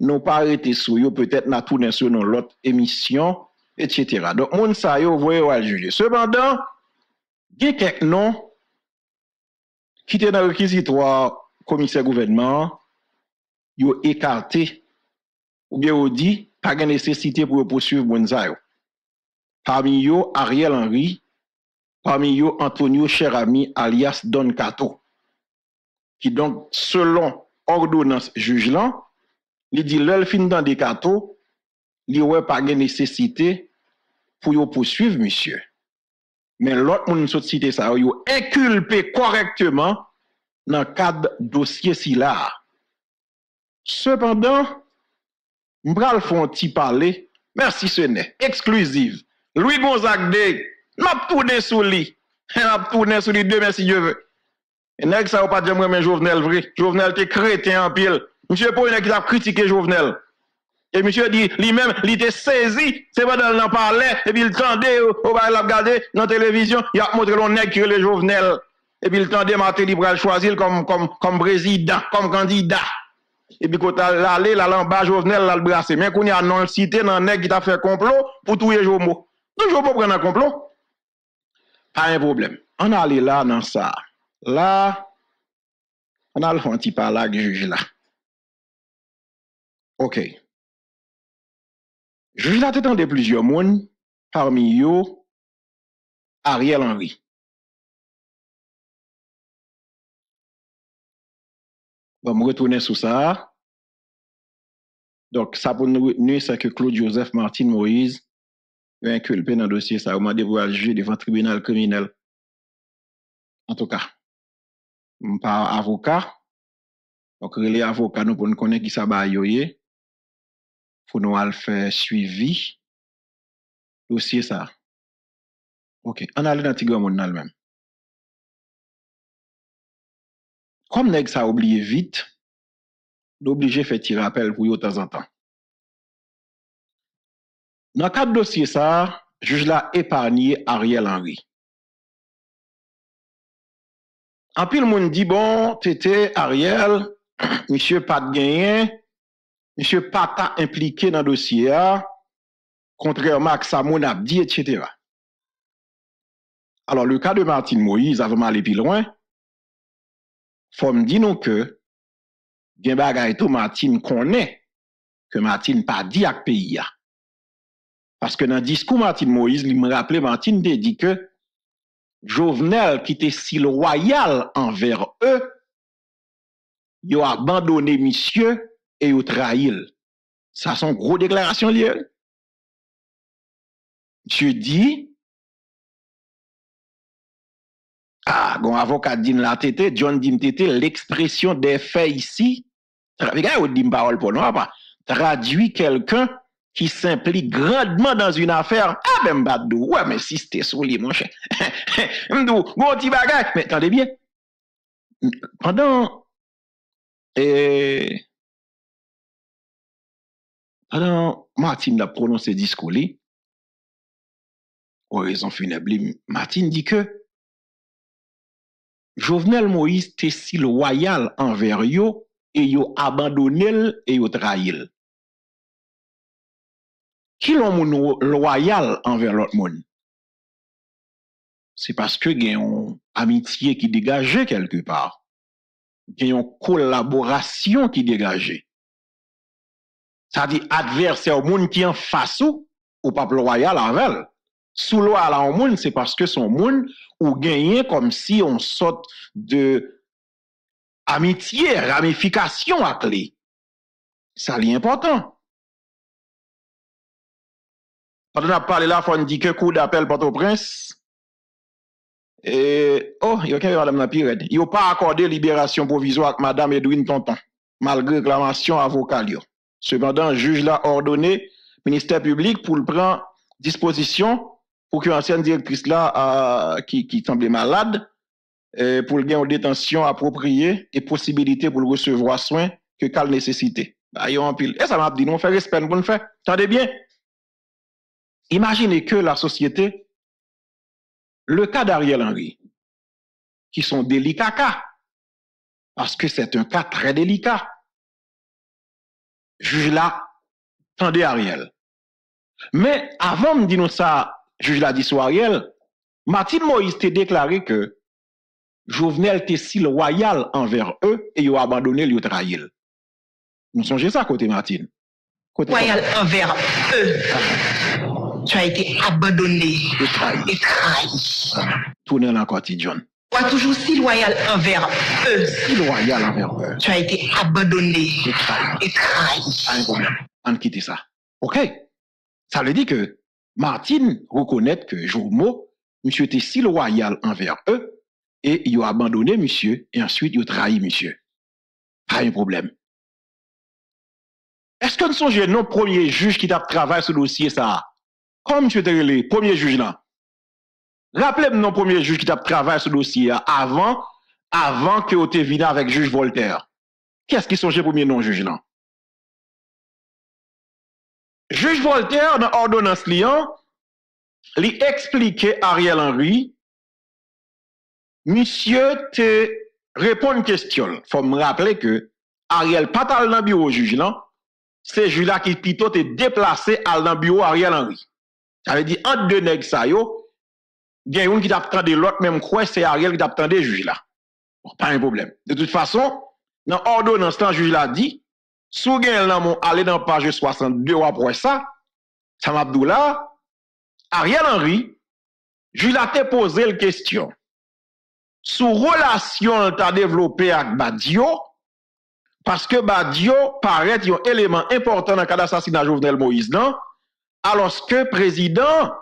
Nous pas arrêter sur yo, peut-être n'a tourné sur l'autre émission, et cetera. Donc, moun sa yo, voye ou al juger. Cependant, il y a quelques noms qui étaient dans le réquisitoire commissaire gouvernement, yo écarté, ou bien ou dit, pas de nécessité pour poursuivre moun sa yo. Parmi yo, Ariel Henry, parmi yo, Antonio Cherami, alias Don Cato, qui donc, selon ordonnance juge là, il dit l'elfine dans des Cato, il n'y a pas de nécessité pour yo poursuivre, monsieur. Mais l'autre monde sot cité ça, yo inculpé correctement dans le cadre dossier si là. Cependant, m'bral font ti parler, merci ce n'est, exclusive. Louis Gonzague Day, n'a tourné sous lui. N'a tourné sous lui demain si Dieu veut. Et n'est-ce que ça pas de moi, mais Jovenel vrai. Jovenel te crétin en pile. Monsieur Paul qui a critiqué Jovenel. Et monsieur dit, lui-même, il était saisi. C'est pas dans le parler. Et puis il tendait, il a regardé dans la télévision. Il a montré l'on est que le Jovenel. Et puis le temps de Martin Libral choisir comme, comme, comme président, comme candidat. Et puis quand elle allait, la lamba Jovenel l'a brassé. Mais qu'on y a non cité dans nèg qui t'a fait complot pour tout les jomo. Toujours pour prendre un complot. Pas un problème. On allait là dans ça. Là, on a le fond petit par là, juge là. OK. Juge là t'attendait plusieurs monde, parmi eux Ariel Henry. On va retourner sur ça. Donc, ça pour nous retenir, c'est que Claude Joseph Martine Moïse est inculpé dans le dossier. Ça, on m'a débrouillé juger devant le tribunal criminel. En tout cas, je ne suis pas avocat. Donc, les avocats, nous pour nous connaître qui ça va yoye. Pour nous faire suivi. Dossier ça. OK. On a allé dans le tigre monde même. Comme nèg ça oublié vite, d'obligé fait tirer rappel pour yo de temps en temps. Dans quatre dossiers ça, juge la épargné Ariel Henry. En pile moun dit bon, tété Ariel, monsieur pas de gain, monsieur pas ta impliqué dans dossier a, contrairement à ça moun a dit et cetera. Alors le cas de Martine Moïse avant d'aller plus loin. Faut me dire non que, gen bagay tout Martine connaît, que Martine pas dit ak pays. Parce que dans le discours Martine Moïse, il me rappelait Martine de dit que Jovenel qui était si loyal envers eux, il a abandonné monsieur et il a trahi. Ça, c'est une grosse déclaration liée. Je dis, ah, bon, avocat dit la tété, John dit tété, l'expression des faits ici, traduit quelqu'un qui s'implique grandement dans une affaire. Ah, ben, m'badou, ouais, mais si c'était souli, mon cher. M'dou, bon, petit bagage. Mais attendez bien. Pendant, eh, pendant, Martine a prononcé discours, pour raison funèbre, Martine dit que, Jovenel Moïse était si loyal envers yo et yo abandonné et yo trahi. Qui l'on loyal envers l'autre monde? C'est parce que y a une amitié qui dégageait quelque part. Il y a une collaboration qui dégageait. Ça dit adversaire monde qui en face ou, ou pas loyal envers. Sous loi à la moun, c'est parce que son moun ou gagné comme si on sorte de amitié, ramification à clé. Ça l'est important. Quand on a parlé là, on dit que coup d'appel Port-au-Prince. Et, oh, il y a quelqu'un, madame Napirède. Il n'y a pas accordé libération provisoire avec madame Edwin Tonton, malgré réclamation avocale. Cependant, le juge l'a ordonné, ministère public, pour le prendre disposition. Pour que l'ancienne directrice là, euh, qui, qui semblait malade, euh, pour le gain en détention appropriée et possibilité pour le recevoir soin que qu'elle nécessité. Bah, yon en pile. Et ça m'a dit, non, fait respect, bon fait. Tendez bien. Imaginez que la société, le cas d'Ariel Henry, qui sont délicats cas, parce que c'est un cas très délicat. Juge là, tendez Ariel. Mais avant de dire ça, juge l'a dit sur Ariel, Martine Moïse t'a déclaré que Jovenel était si loyal envers eux et il a abandonné le trahi. Nous songez ça côté Martine. Côté loyal côté. Envers eux. Ah. Tu as été abandonné. Et trahi. Et trahi. Ah. Tournez la côté John. Tu as toujours si loyal envers eux. Si loyal envers eux. Tu as été abandonné. Et trahi. Et trahi. Un problème. On quitte ça. OK. Ça veut dire que Martine reconnaît que Jomo, monsieur était si loyal envers eux, et il a abandonné monsieur, et ensuite il a trahi monsieur. Pas un problème. Est-ce que nous sommes nos premiers juges qui travaillent sur le dossier ça? Comme monsieur Terrelé, premier juge là. Rappelez-moi nos premiers juges qui travaillent sur le dossier avant, avant que vous venu avec juge Voltaire. Qu'est-ce qui sont les premiers non-juges là? Juge Voltaire, dans l'ordonnance Lyon, lui expliquait Ariel Henry, monsieur te répond une question. Faut me rappeler que Ariel pas dans le bureau juge là, c'est juge là qui plutôt te déplacé à dans bureau Ariel Henry. Ça veut dire entre deux nèg ça yo, il y a un qui t'attendait l'autre même croit c'est Ariel qui t'attendait juge là. Bon, pas un problème. De toute façon, dans ordonnance tant juge là dit sous gain là mon aller dans page soixante-deux ou après ça, ça m'abdoula Ariel Henry juge là te posé la question. Sous relation t'a développé avec Badio, parce que Badio paraît un élément important dans le cas d'assassinat de Jovenel Moïse, non? Alors que président,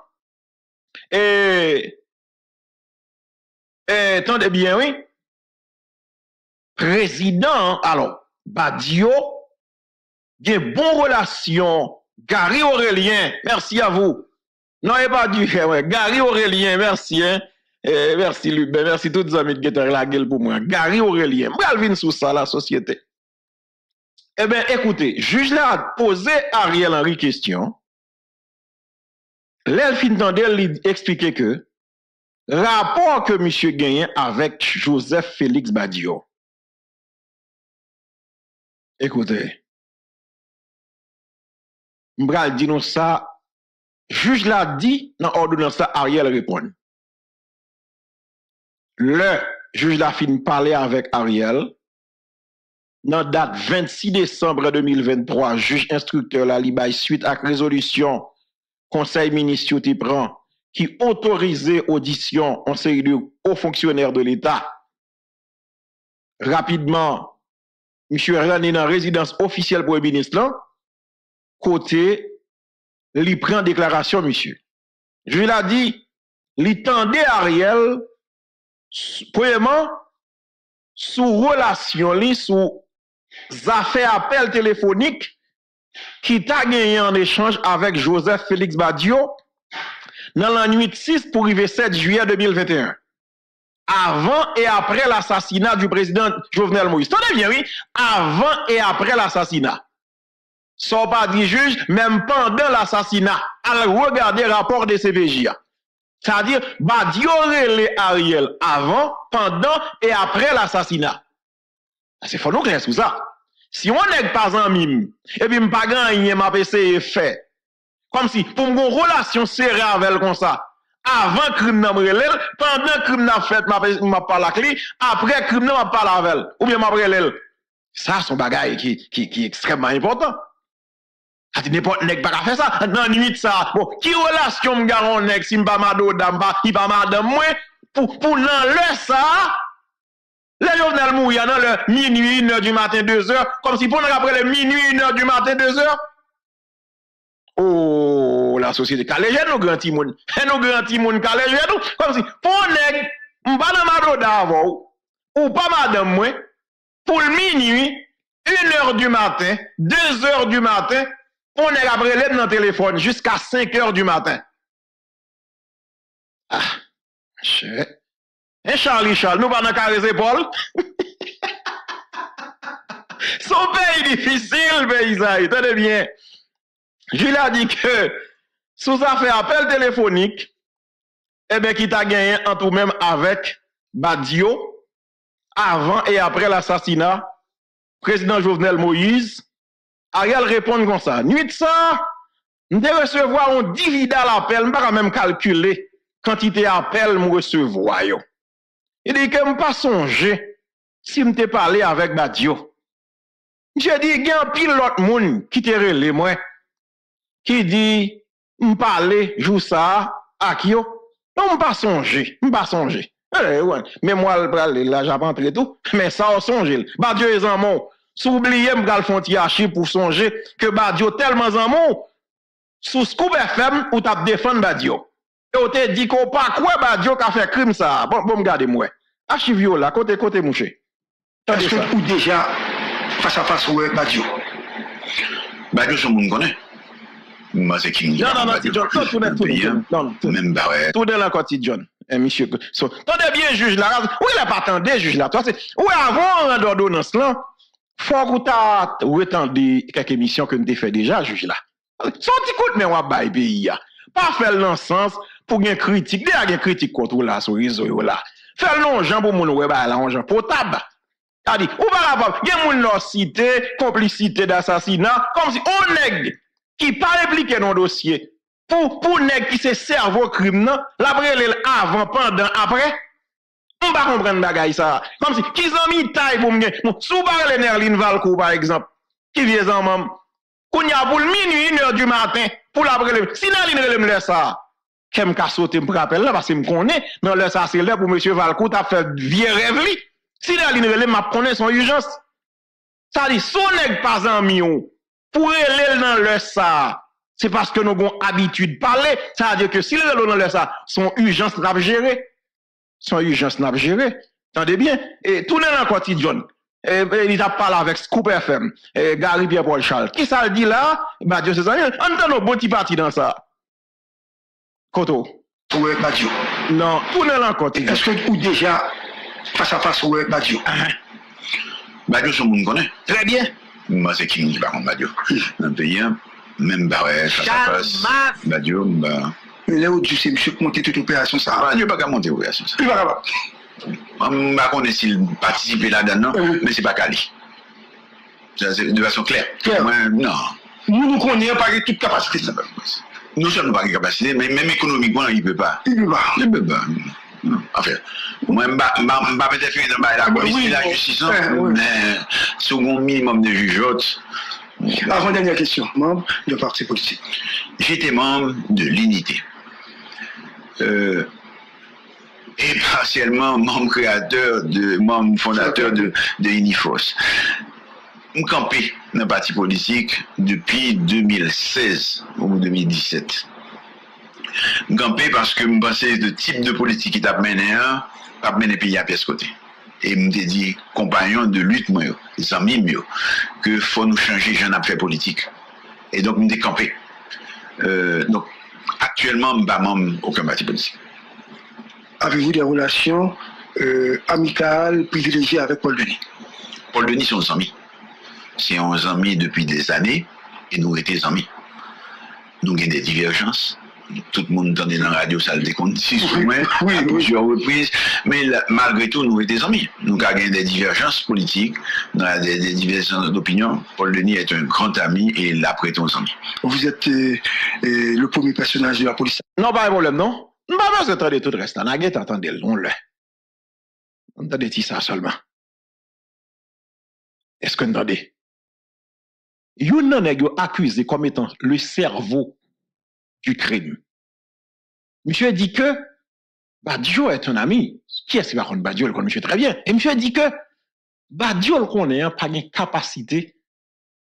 et, et, tendez bien, oui, président, alors, Badio, il y a une bonne relation, Gary Aurélien, merci à vous. Non, il n'y a pas du, Gary Aurélien, merci, hein. Eh, merci Lubé, merci tous les amis de Guetan la gueule pour moi. Gary Aurélien, Bralvin sous ça, la société. Eh bien, écoutez, juge là a posé Ariel Henry question. L'elfine Tandel lui expliquait que rapport que monsieur Gagné avec Joseph Félix Badio. Écoutez, Mbral dit nous ça, juge là dit, dans l'ordonnance, Ariel répond. Le juge la fin parler avec Ariel. Dans date vingt-six décembre deux mille vingt-trois, juge instructeur la libaye suite à résolution Conseil ministériel qui prend qui autorisait audition en série de hauts fonctionnaires de l'État. Rapidement, monsieur René dans résidence officielle pour le ministre là, côté lui prend déclaration monsieur. Juge l'a dit, lui tendait Ariel premièrement, sous relation, li, sous affaires appel téléphonique qui t'a gagné en échange avec Joseph Félix Badio dans la nuit six pour arriver sept juillet deux mille vingt et un, avant et après l'assassinat du président Jovenel Moïse. Tenez bien, oui, avant et après l'assassinat. Sans pas dit juge, même pendant l'assassinat, elle regardait le rapport des C P J. C'est-à-dire, Badio relé Ariel avant, pendant et après l'assassinat. C'est fort clair sous ça. Si on n'est pas en mime, et puis m'pas gagné m'a essayé fait. Comme si, pour m'gon relation serrée avec comme ça, avant crime n'a relé, pendant crime n'a fait, m'a parlé avec lui, après crime n'a parlé avec, ou bien m'a relé. Ça, c'est un bagage qui, qui, qui est extrêmement important. A dit n'importe nèg pas faire ça dans nuit ça bon qui relation me garon nèg si m'pa madame pas il pas madame moi pour pour dans l'heure ça les Jovenel mourir dans le minuit une heure du matin deux heures comme si pour après le minuit une heure du matin deux heures oh la société caléjé nos grand timoun et nos grand timoun caléjé nous comme si pour nèg m'pa dans madame avant ou pas madame moi pour le minuit une heure du matin deux heures du matin on est après l'aide dans le téléphone jusqu'à cinq heures du matin. Ah, je... Et Charlie Charles, nous parlons qu'à les épaules. Son pays difficile, paysan. Tenez bien. Jules a dit que sous affaire appel téléphonique, eh bien, qui t'a gagné en tout même avec Badio, avant et après l'assassinat, président Jovenel Moïse, Ariel répond comme ça. Nuit ça, nous devons recevoir un dividende à l'appel. Je ne peux pas même calculer quantité d'appel nous recevons. Il dit que je ne pas songer si je te parlé avec Badio. Je dis qu'il y a un pilote moun qui te relé moi, qui dit je parle joue ça à qui yo. Non, je ne pas songer. Je ne pas songer. Mais moi, je parle là, j'apprends tout. Mais ça, on songe. Badio est en mon. S'oublier m'gal fonti achi pour songer que Badio tellement amour sous Scoop F M ou t'a défendre Badio. Et on te dit qu'on pas quoi Badio qu'a fait crime ça. Bon bon regardez moi. Achi viola côté côté mouché. Est-ce que ou déjà face à face ou Badio. Badio son moun connaît. Moi c'est qui. Non non non, John, tout net tout. Même bah ouais. Tout dans la côté John. Eh monsieur, tendez bien juge là. Où il a pas attendé juge là. Toi c'est où avant d'ordonnance là. Faut que t'as retendu quelques émissions que nous t'ai fait déjà, juge là. Son petit coup de main, on va bailler pays. Pas faire l'ensemble pour une critique. Déjà, une critique contre là, sur les réseaux là. Fais l'ongeant pour moun wè ba l'ongeant potable. C'est-à-dire, ou pas la il y a moun leur cité, complicité d'assassinat, comme si on nèg qui pas impliqué dans le dossier. Pour pour nèg qui se cerveau crime nan, la prélèl avant, pendant, après. On va comprendre bagay ça. Comme si qui ont mis taille pour m'gè. Sou parle Nerline Valcourt par exemple, qui vient en même qu'on y a pour minuit, une heure du matin pour la prélèl. Si Nerline relèm lè ça, kem ka sauté me rappelle là parce que me connaît dans le ça c'est là pour monsieur Valcourt t'a fait vieux rêve li. Si Nerline relèm m'a connaît son urgence. Ça dit son nèg pas ami ou pour relèl dans le ça. C'est parce que nous avons habitude de parler. Ça veut dire que si les gens dans le ça, son urgence n'a pas géré. Son urgence n'a pas géré. Tendez bien. Et tout le monde quotidien. Il a parlé avec Scoop F M, et Gary Pierre-Paul Charles. Qui ça dit là? Bah, Dieu, c'est ça. On entend nos bons petits partis dans ça. Koto. Ou avec Badio. Non, tout le monde quotidien. Est-ce que vous déjà face à face ou avec Badio? Badio, c'est un monde connaît. Très bien. Moi, c'est qui me dit par contre Badio? Un pays, même barré, ça passe. Badio, bah. Là où tu sais, monsieur, monter toute opération, ça. Badio, pas qu'à monter opération, ça. Il va pas. On va connaître s'il participe là-dedans, mais c'est pas calé. De façon claire. Non. Nous, nous connaissons pas toute capacité. Nous sommes pas capacités, mais même économiquement, il ne peut pas. Il ne peut pas. Il ne peut pas. Enfin, moi, je ne vais pas peut-être faire la police, la justice, mais second minimum de jugeote. Avant dernière question, membre de parti politique. J'étais membre de l'unité. Euh, et partiellement membre créateur, de, membre fondateur de, de Uniforce. Je suis campé dans le parti politique depuis deux mille seize ou deux mille dix-sept. Je suis campé parce que je pensais que le type de politique qui t'a mené, t'a mené pays à pièce côté. Et me dit, compagnons de lutte, moi, les amis, mieux, que faut nous changer, j'en ai fait politique. Et donc, me décamper. Euh, donc, actuellement, je ne suis pas membre aucun parti politique. Avez-vous des relations euh, amicales, privilégiées avec Paul Denis? Paul Denis, c'est un ami. C'est un ami depuis des années, et nous étions des amis. Nous avons des divergences. Tout le monde entendait dans la radio, ça le décompte, si souvent, à plusieurs reprises. Mais là, malgré tout, nous étions des amis. Nous avons des divergences politiques, des, des divergences d'opinion. Paul Denis est un grand ami et il l'a prêté aux amis. Vous êtes euh, euh, le premier personnage de la police. Non, pas de problème, non? Non, pas de problème, tout le reste. On a entendu le long, là. On entendait ça seulement. Est-ce qu'on entendait? Vous n'avez pas accusé comme étant le cerveau du crime. Monsieur dit que Badio est un ami. Qui est-ce qui va connaître Badio? Il connaît monsieur très bien. Et monsieur dit que Badio le connaît, pas une capacité.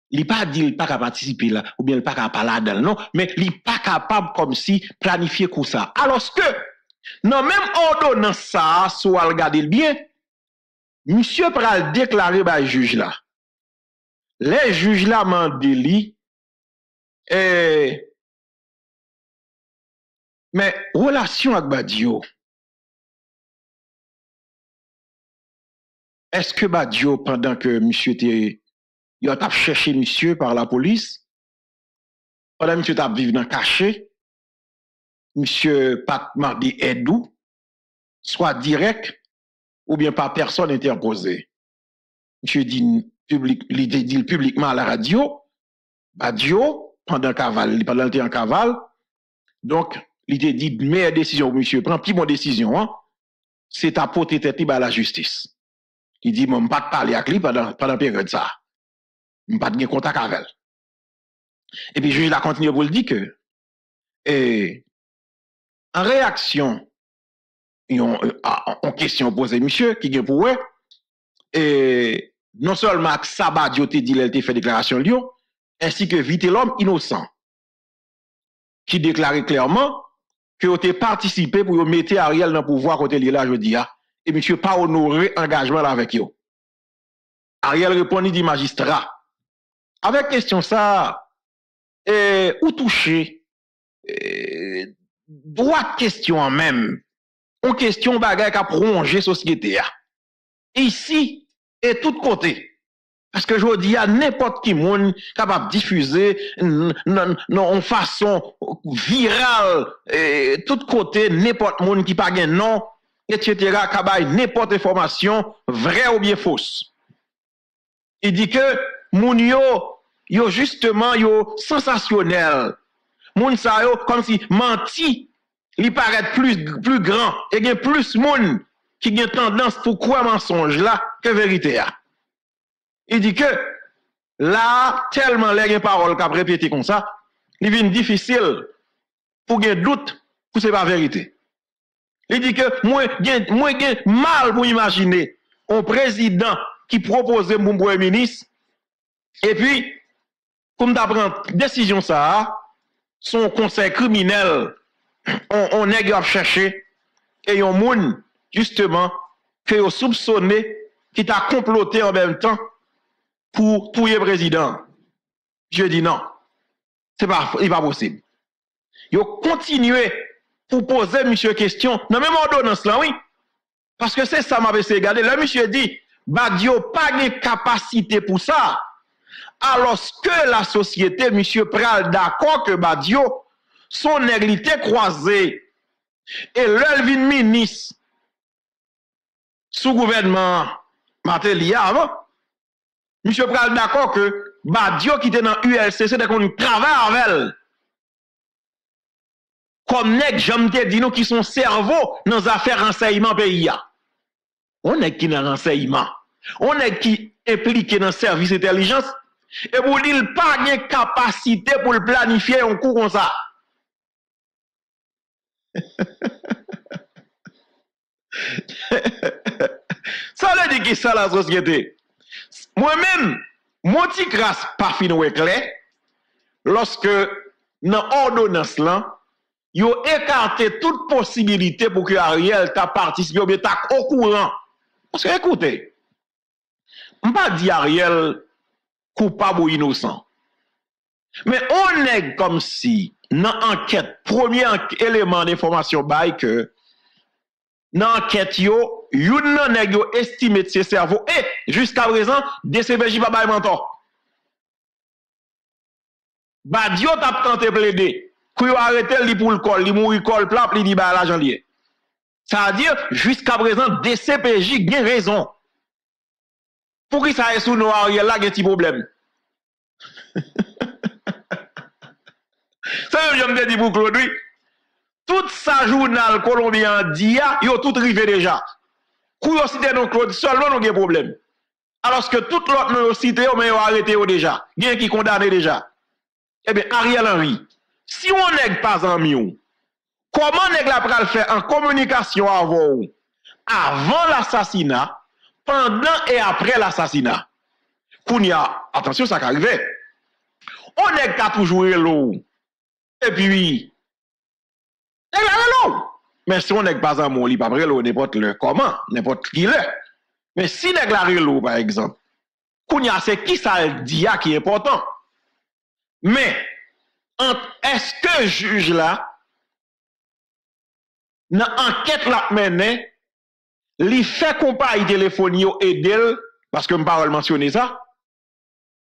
Il n'est pas dit qu'il n'est pas capable de participer là, ou bien il n'est pas capable de parler, non, mais il n'est pas capable comme si planifier comme ça. Alors que, non, même ordonnance ça, si on regarde bien, monsieur pral déclarer par le juge là. Les juges là m'ont dit, et mais relation avec Badio, est-ce que Badio, pendant que monsieur était, il a cherché monsieur par la police, pendant que monsieur t'a vécu dans le cachet, monsieur pas demandé aide, soit direct ou bien par personne interposée. Monsieur dit public, dit publiquement à la radio, Badio, pendant cavale, pendant qu'il était en cavale, donc il te dit, meilleure décision, monsieur, prends plus bonne décision, hein, c'est à porter tête à la justice. Il dit, moi, je ne vais pas parler avec lui pendant la période de ça. Je ne vais pas de contact avec elle. Et puis, le juge a continué pour le dire que, et, en réaction, en question posée, monsieur, qui est pour eux, et non seulement que Sabadio te dit, il a fait déclaration de Lyon, ainsi que vite l'homme innocent, qui déclarait clairement, que vous avez participé pour mettre Ariel dans le pouvoir côté là jeudi a et monsieur pas honoré engagement là avec vous. Ariel répondit dit magistrat avec question ça et ou toucher droit question en même on question bagaille qui a prolongé société a ici et tout côté parce que jeudi a n'importe qui monde capable de diffuser en façon virale, tout côté, n'importe monde qui n'a pas de nom, et cetera, kabay n'importe information, vraie ou bien fausse. Il dit que moun yo, yo justement yo sensationnel. Moun sa yo, comme si menti, li paraît plus, plus grand, et gen plus moun qui gen tendance pour croire mensonge là que vérité. Il dit que là, tellement les gen parole qu'a répété comme ça, il vient difficile pour gen doute pour c'est pas vérité. Il dit que moi gen moi gen mal pour imaginer un président qui proposait mon premier ministre et puis comme d'apprendre décision ça son conseil criminel on on nèg a cherché et yon moun justement que yo soupçonné qui t'a comploté en même temps pour touyer président. Je dis non. C'est pas il pas possible. Yo continuer pour poser monsieur question dans même ordonnance là oui. Parce que c'est ça m'a essayé regarder là monsieur dit Badio pas de capacité pour ça. Alors que la société monsieur pral d'accord que Badio son négalité croisée. Et l'elvin ministre sous gouvernement Matélia avant, monsieur pral d'accord que Badio qui était dans U L C C, c'est qu'on travaille avec elle. Comme nèg j'aime te dit nous qui sont cerveau dans les affaires renseignement pays. On est qui dans renseignement. On est qui impliqué dans service intelligence. Et pour dire pas de capacité pour le planifier un coup comme ça. Ça veut dire que ça la société. Moi-même, mon petit grâce pas fin ou éclair, lorsque dans l'ordonnance là, ils ont écarté toute possibilité pour que Ariel t'a participé ou bien t'a au courant. Parce que écoutez, je ne pas dire Ariel coupable ou innocent. Mais on est comme si, dans l'enquête, premier élément d'information, bail que dans l'enquête, yo, yon nan nèg yo estime ses cerveau et jusqu'à présent, D C P J pa bay mentor. Badio tap tenté plaider. Kou yo arrêté li pou le col, li mouri col plat, li di ba l'argent lié. Ça veut dire jusqu'à présent D C P J gen raison. Pour qui ça est sous nous Ariel là gen ti problème. Ça je me dis pour Claude oui. Tout sa journal colombien dia, yo tout rivé déjà. Kouyo cité non Claude seulement non gen problème. Alors que tout l'autre non cité mais yo arrêté yo déjà. Gen qui condamné déjà. Eh bien Ariel Henry, si on nèg pas en miou, comment nèg la pral faire en communication avant avant l'assassinat, pendant et après l'assassinat. Kounia, attention ça qu'arrivé. On nèg ka toujours l'eau. Et puis mais si on n'est pas en mon lit, pas vrai, n'importe le comment, n'importe qui le. Mais si n'est la l'eau, par exemple, Kounia, c'est qui ça dit qui est important. Mais est-ce que juge là, dans l'enquête là menée, il fait compagnie téléphonie et d'elle, parce que je ne parle pas mentionner ça,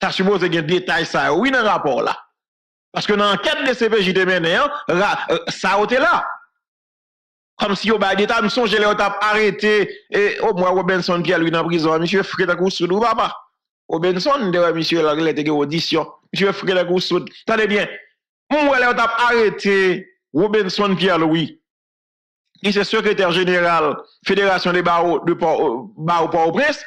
tu supposes qu'il y a des détails ça, oui, dans le rapport là. Parce que dans l'enquête de C P J de menée, ça a été là. Comme si au bas d'état, nous sommes gelés, on t'a arrêté, et au moins Robinson Pierre Louis dans prison, monsieur Fred Goussoud, ou papa. Robinson, derrière monsieur Laguel, il était en audition, monsieur Fred Goussoud. Tenez bien, moi, on t'a arrêté Robinson Pierre Louis, qui est secrétaire général Fédération des barreaux de Port-au-Prince.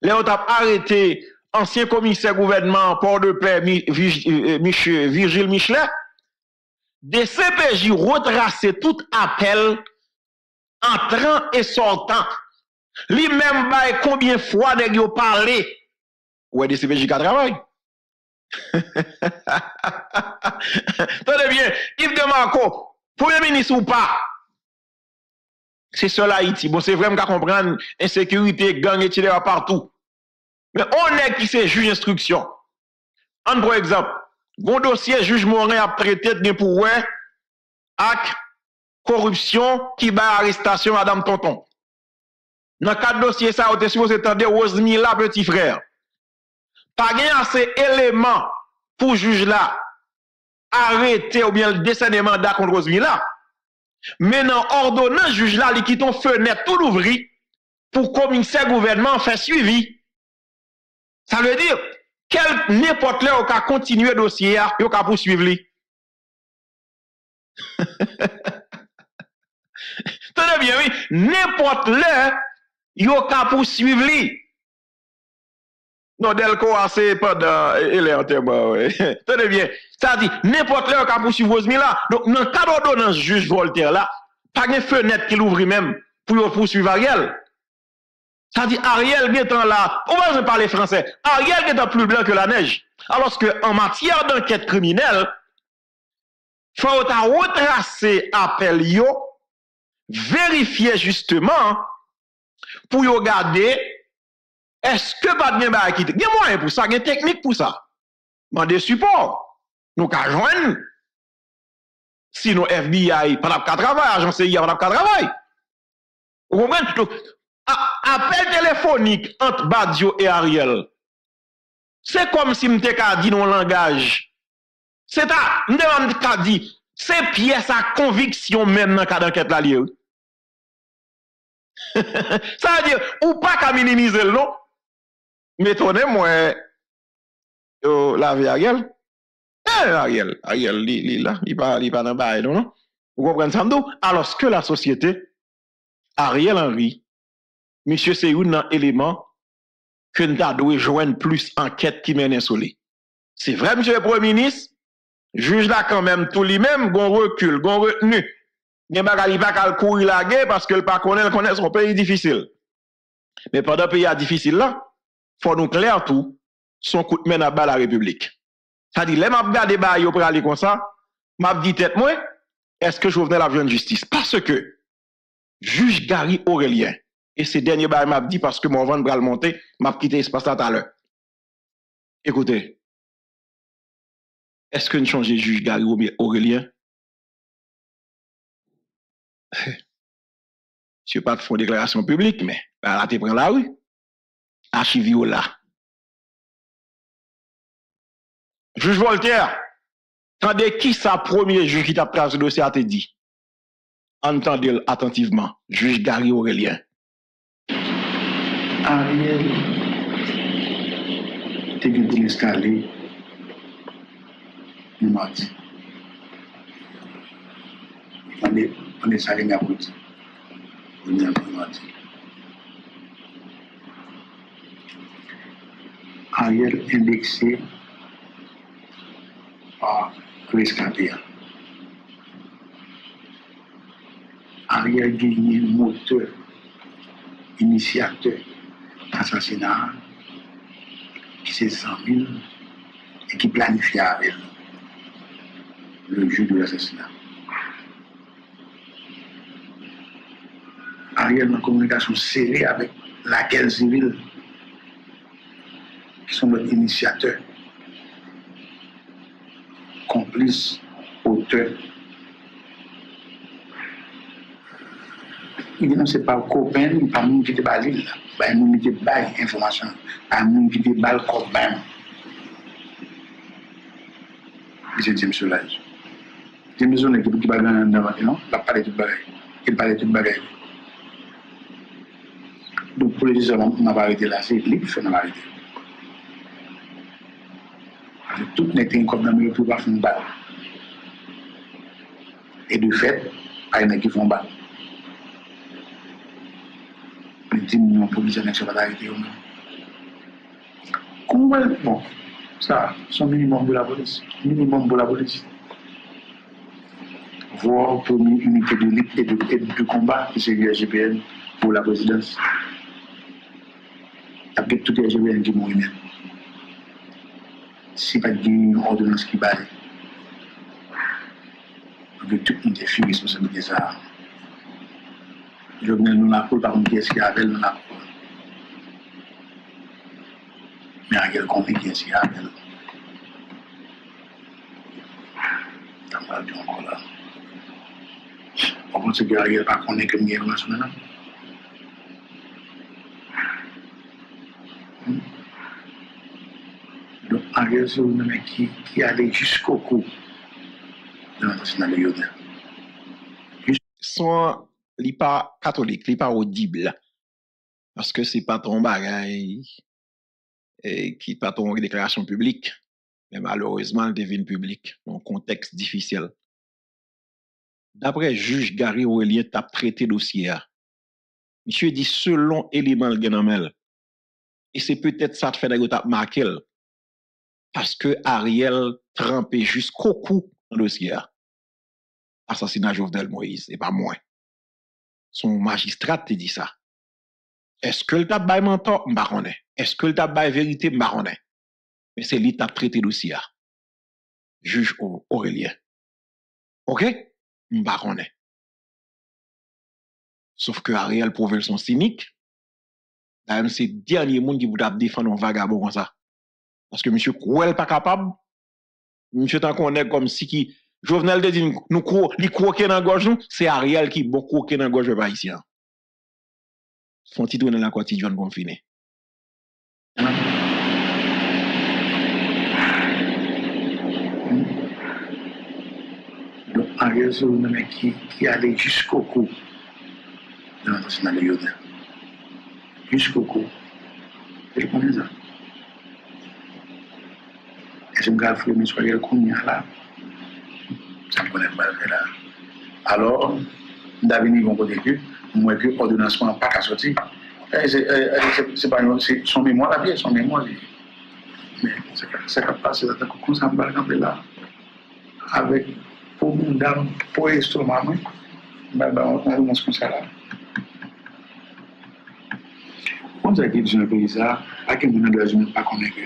Là, on t'a arrêté ancien commissaire gouvernement Port-de-Paix, Virgile Michelet. Des C P J retracer tout appel entrant et sortant. Li même bail combien fois nèg yo parler. Ouais, des C P J qui travaille. Tenez bien, Yves de Marco, premier ministre ou pas. C'est cela Haïti. Bon, c'est vraiment qu'à comprendre insécurité, gang, et cetera partout. Mais on est qui c'est juge d'instruction. En pour exemple, bon dossier juge Morin a traité de pour ouais acte corruption qui bat arrestation madame Tonton. Dans quatre dossiers ça on était supposé tendre Rosemilla petit frère. Pas gain assez éléments pour juge là arrêter ou bien le décerner mandat contre Rosemilla. Maintenant, ordonnant juge là, il quitte une fenêtre tout l'ouvri pour commissaire gouvernement faire suivi. Ça veut dire, quel n'importe là, on peut continuer le dossier, on peut poursuivre. Tenez bien, oui, n'importe là, on peut poursuivre. Non, Delco a c'est pendant l'élément. Tenez bien. Ça dit, n'importe là, on peut poursuivre Rosemilla. Donc, dans le cadre d'ordonnance juge Voltaire là, pas de fenêtre qui l'ouvre même pour poursuivre Ariel. Ça dit, Ariel Guetan là, on va parler français. Ariel Guetan plus blanc que la neige. Alors que en matière d'enquête criminelle, il faut retracer appel, vérifier justement pour regarder est-ce que pas de bien bah quitter. Il y a moyen pour ça, il y a technique pour ça. Mandez support. Nous qu'à joindre. Sinon F B I pas de travail, agence I A pas de travail. Vous comprenez? Appel téléphonique entre Badio et Ariel. C'est comme si m'te ka dit non langage. C'est à m'te ka dit c'est pièce à conviction même dans cadre enquête la lié. Ça veut dire ou pas qu'à minimiser le nom. Mais tenez moi yo la vie Ariel. Eh Ariel, Ariel li li là, il pas il pas dans bail non. Vous comprenez ça m'dou? Alors que la société Ariel Henry Monsieur, c'est un élément que nous devons joindre plus enquête qui mène insolée. C'est vrai, monsieur le Premier ministre, juge là quand même tout lui-même, gon recul, gon retenu. Il n'y a pas de courir la guerre parce que le pas connaît, connaît son pays difficile. Mais pendant le pays difficile là, il faut nous clair tout, son coup de main à bas la République. C'est-à-dire, les mabgas des bails pour aller comme ça, m'a dit tête moi, est-ce que je venais la viande de justice? Parce que, juge Gary Aurélien, et ces derniers bails m'a dit parce que mon ventre va le monter, m'a quitté l'espace là tout à l'heure. Écoutez, est-ce que nous changeons juge Gary Aurélien? Je ne pas de fond déclaration publique, mais bah, là, tu prends la rue. Archivio là. Juge Voltaire, tendez qui sa premier juge qui t'a pris ce dossier a te dit? Entendez-le attentivement, juge Gary Aurélien. Ariel était pour l'escalier le mardi. On est on est allé à route. On est allé mardi. Ariel indexé par l'escalier. Ariel gagné moteur, initiateur. Assassinat qui c'est cent mille et qui planifie avec le jour de l'assassinat. Ariel dans la communication serrée avec laquelle civile qui sont les initiateurs, complices, auteurs. Ce n'est pas copain, il n'y a pas de monde qui était basé là. Il n'y a pas de information. Il n'y a pas de monde qui était basé copain. Je dis, monsieur Lage. Je dis, monsieur Lage, il n'y a pas de monde qui non? Il parle de tout bagaille. Il parle de tout bagaille. Donc, pour les gens, on n'a pas arrêté là. C'est libre, on n'a pas arrêté. Tout n'est pas dans le pouvoir faire une balle. Et de fait, il y en a qui font une balle. dix millions pour les annexes à l'arrêter ou non. Complètement, ça, son minimum de la police. Minimum de la police. Voir pour une unité de lutte et de combat, c'est le R G P N pour la présidence. Après tout le R G P N qui mourit même. Si pas une ordonnance qui baille, après tout le monde est fini responsabilité ça. Jovenel nous la coule par une pièce qui avait nous la coule. Mais Ariel compris pièce qui avait. T'as pas dit encore là. On pense que Ariel pas connaît que mieux là maintenant. Donc Ariel c'est un mec qui qui allait jusqu'au cou de l'assassinat de Jovenel. façon, il n'est pas catholique, il n'est pas audible. Parce que ce n'est pas ton bagage et qui n'est pas ton déclaration publique. Mais malheureusement, il devient public dans un contexte difficile. D'après le juge Gary Aurélien, tu as traité le dossier. Monsieur dit selon l'élément de Guénamel. Et c'est peut-être ça que fait d'ailleurs tu as marqué. Parce que Ariel trempait jusqu'au cou dans le dossier. Assassinat Jovenel Moïse, et pas moi. Son magistrat te dit ça. Est-ce que le tabac est mentor? M'baronnet. Est-ce que le tabac est vérité? M'baronnet. Mais c'est lui qui a traité dossier. Juge Aurélien. OK? M'baronnet. Sauf que Ariel prouve son cynique. D'ailleurs, c'est le dernier monde qui vous défendre un vagabond comme ça. Parce que monsieur Kouel pas capable. Monsieur tant qu'on est comme si qui. Jovenel de dit, nous croquons dans la gorge, c'est Ariel qui bon croqué dans la gorge pas ici. Font ils tourner dans la quotidienne confinée. Donc Ariel c'est un mec qui, qui allait jusqu'au cou dans l'assassinat de Jovenel. Jusqu'au cou. Et je connais ça. Et je me garde fou, mais je regarde qu'on y a là. Ça me connaît mal fait là. Alors, d'avenir, on côté que, moins que ordonnance n'a pas qu'à sortir. C'est pas son mémoire, la pièce, son mémoire. Mais c'est capable, c'est d'attendre qu'on s'en va camper là. Avec pour nous, dame, pour l'estomac, on a commencé comme ça là. On a dit que j'ai pris ça, à quel moment de la journée, pas qu'on est que.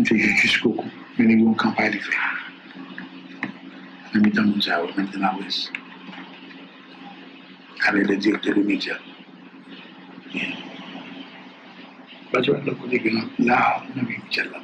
On s'est jusqu'au coup, mais les gens ne campaient les faire. Maintenant, nous avons maintenant la ouest avec le directeur des médias. Là, on a vu Michel là.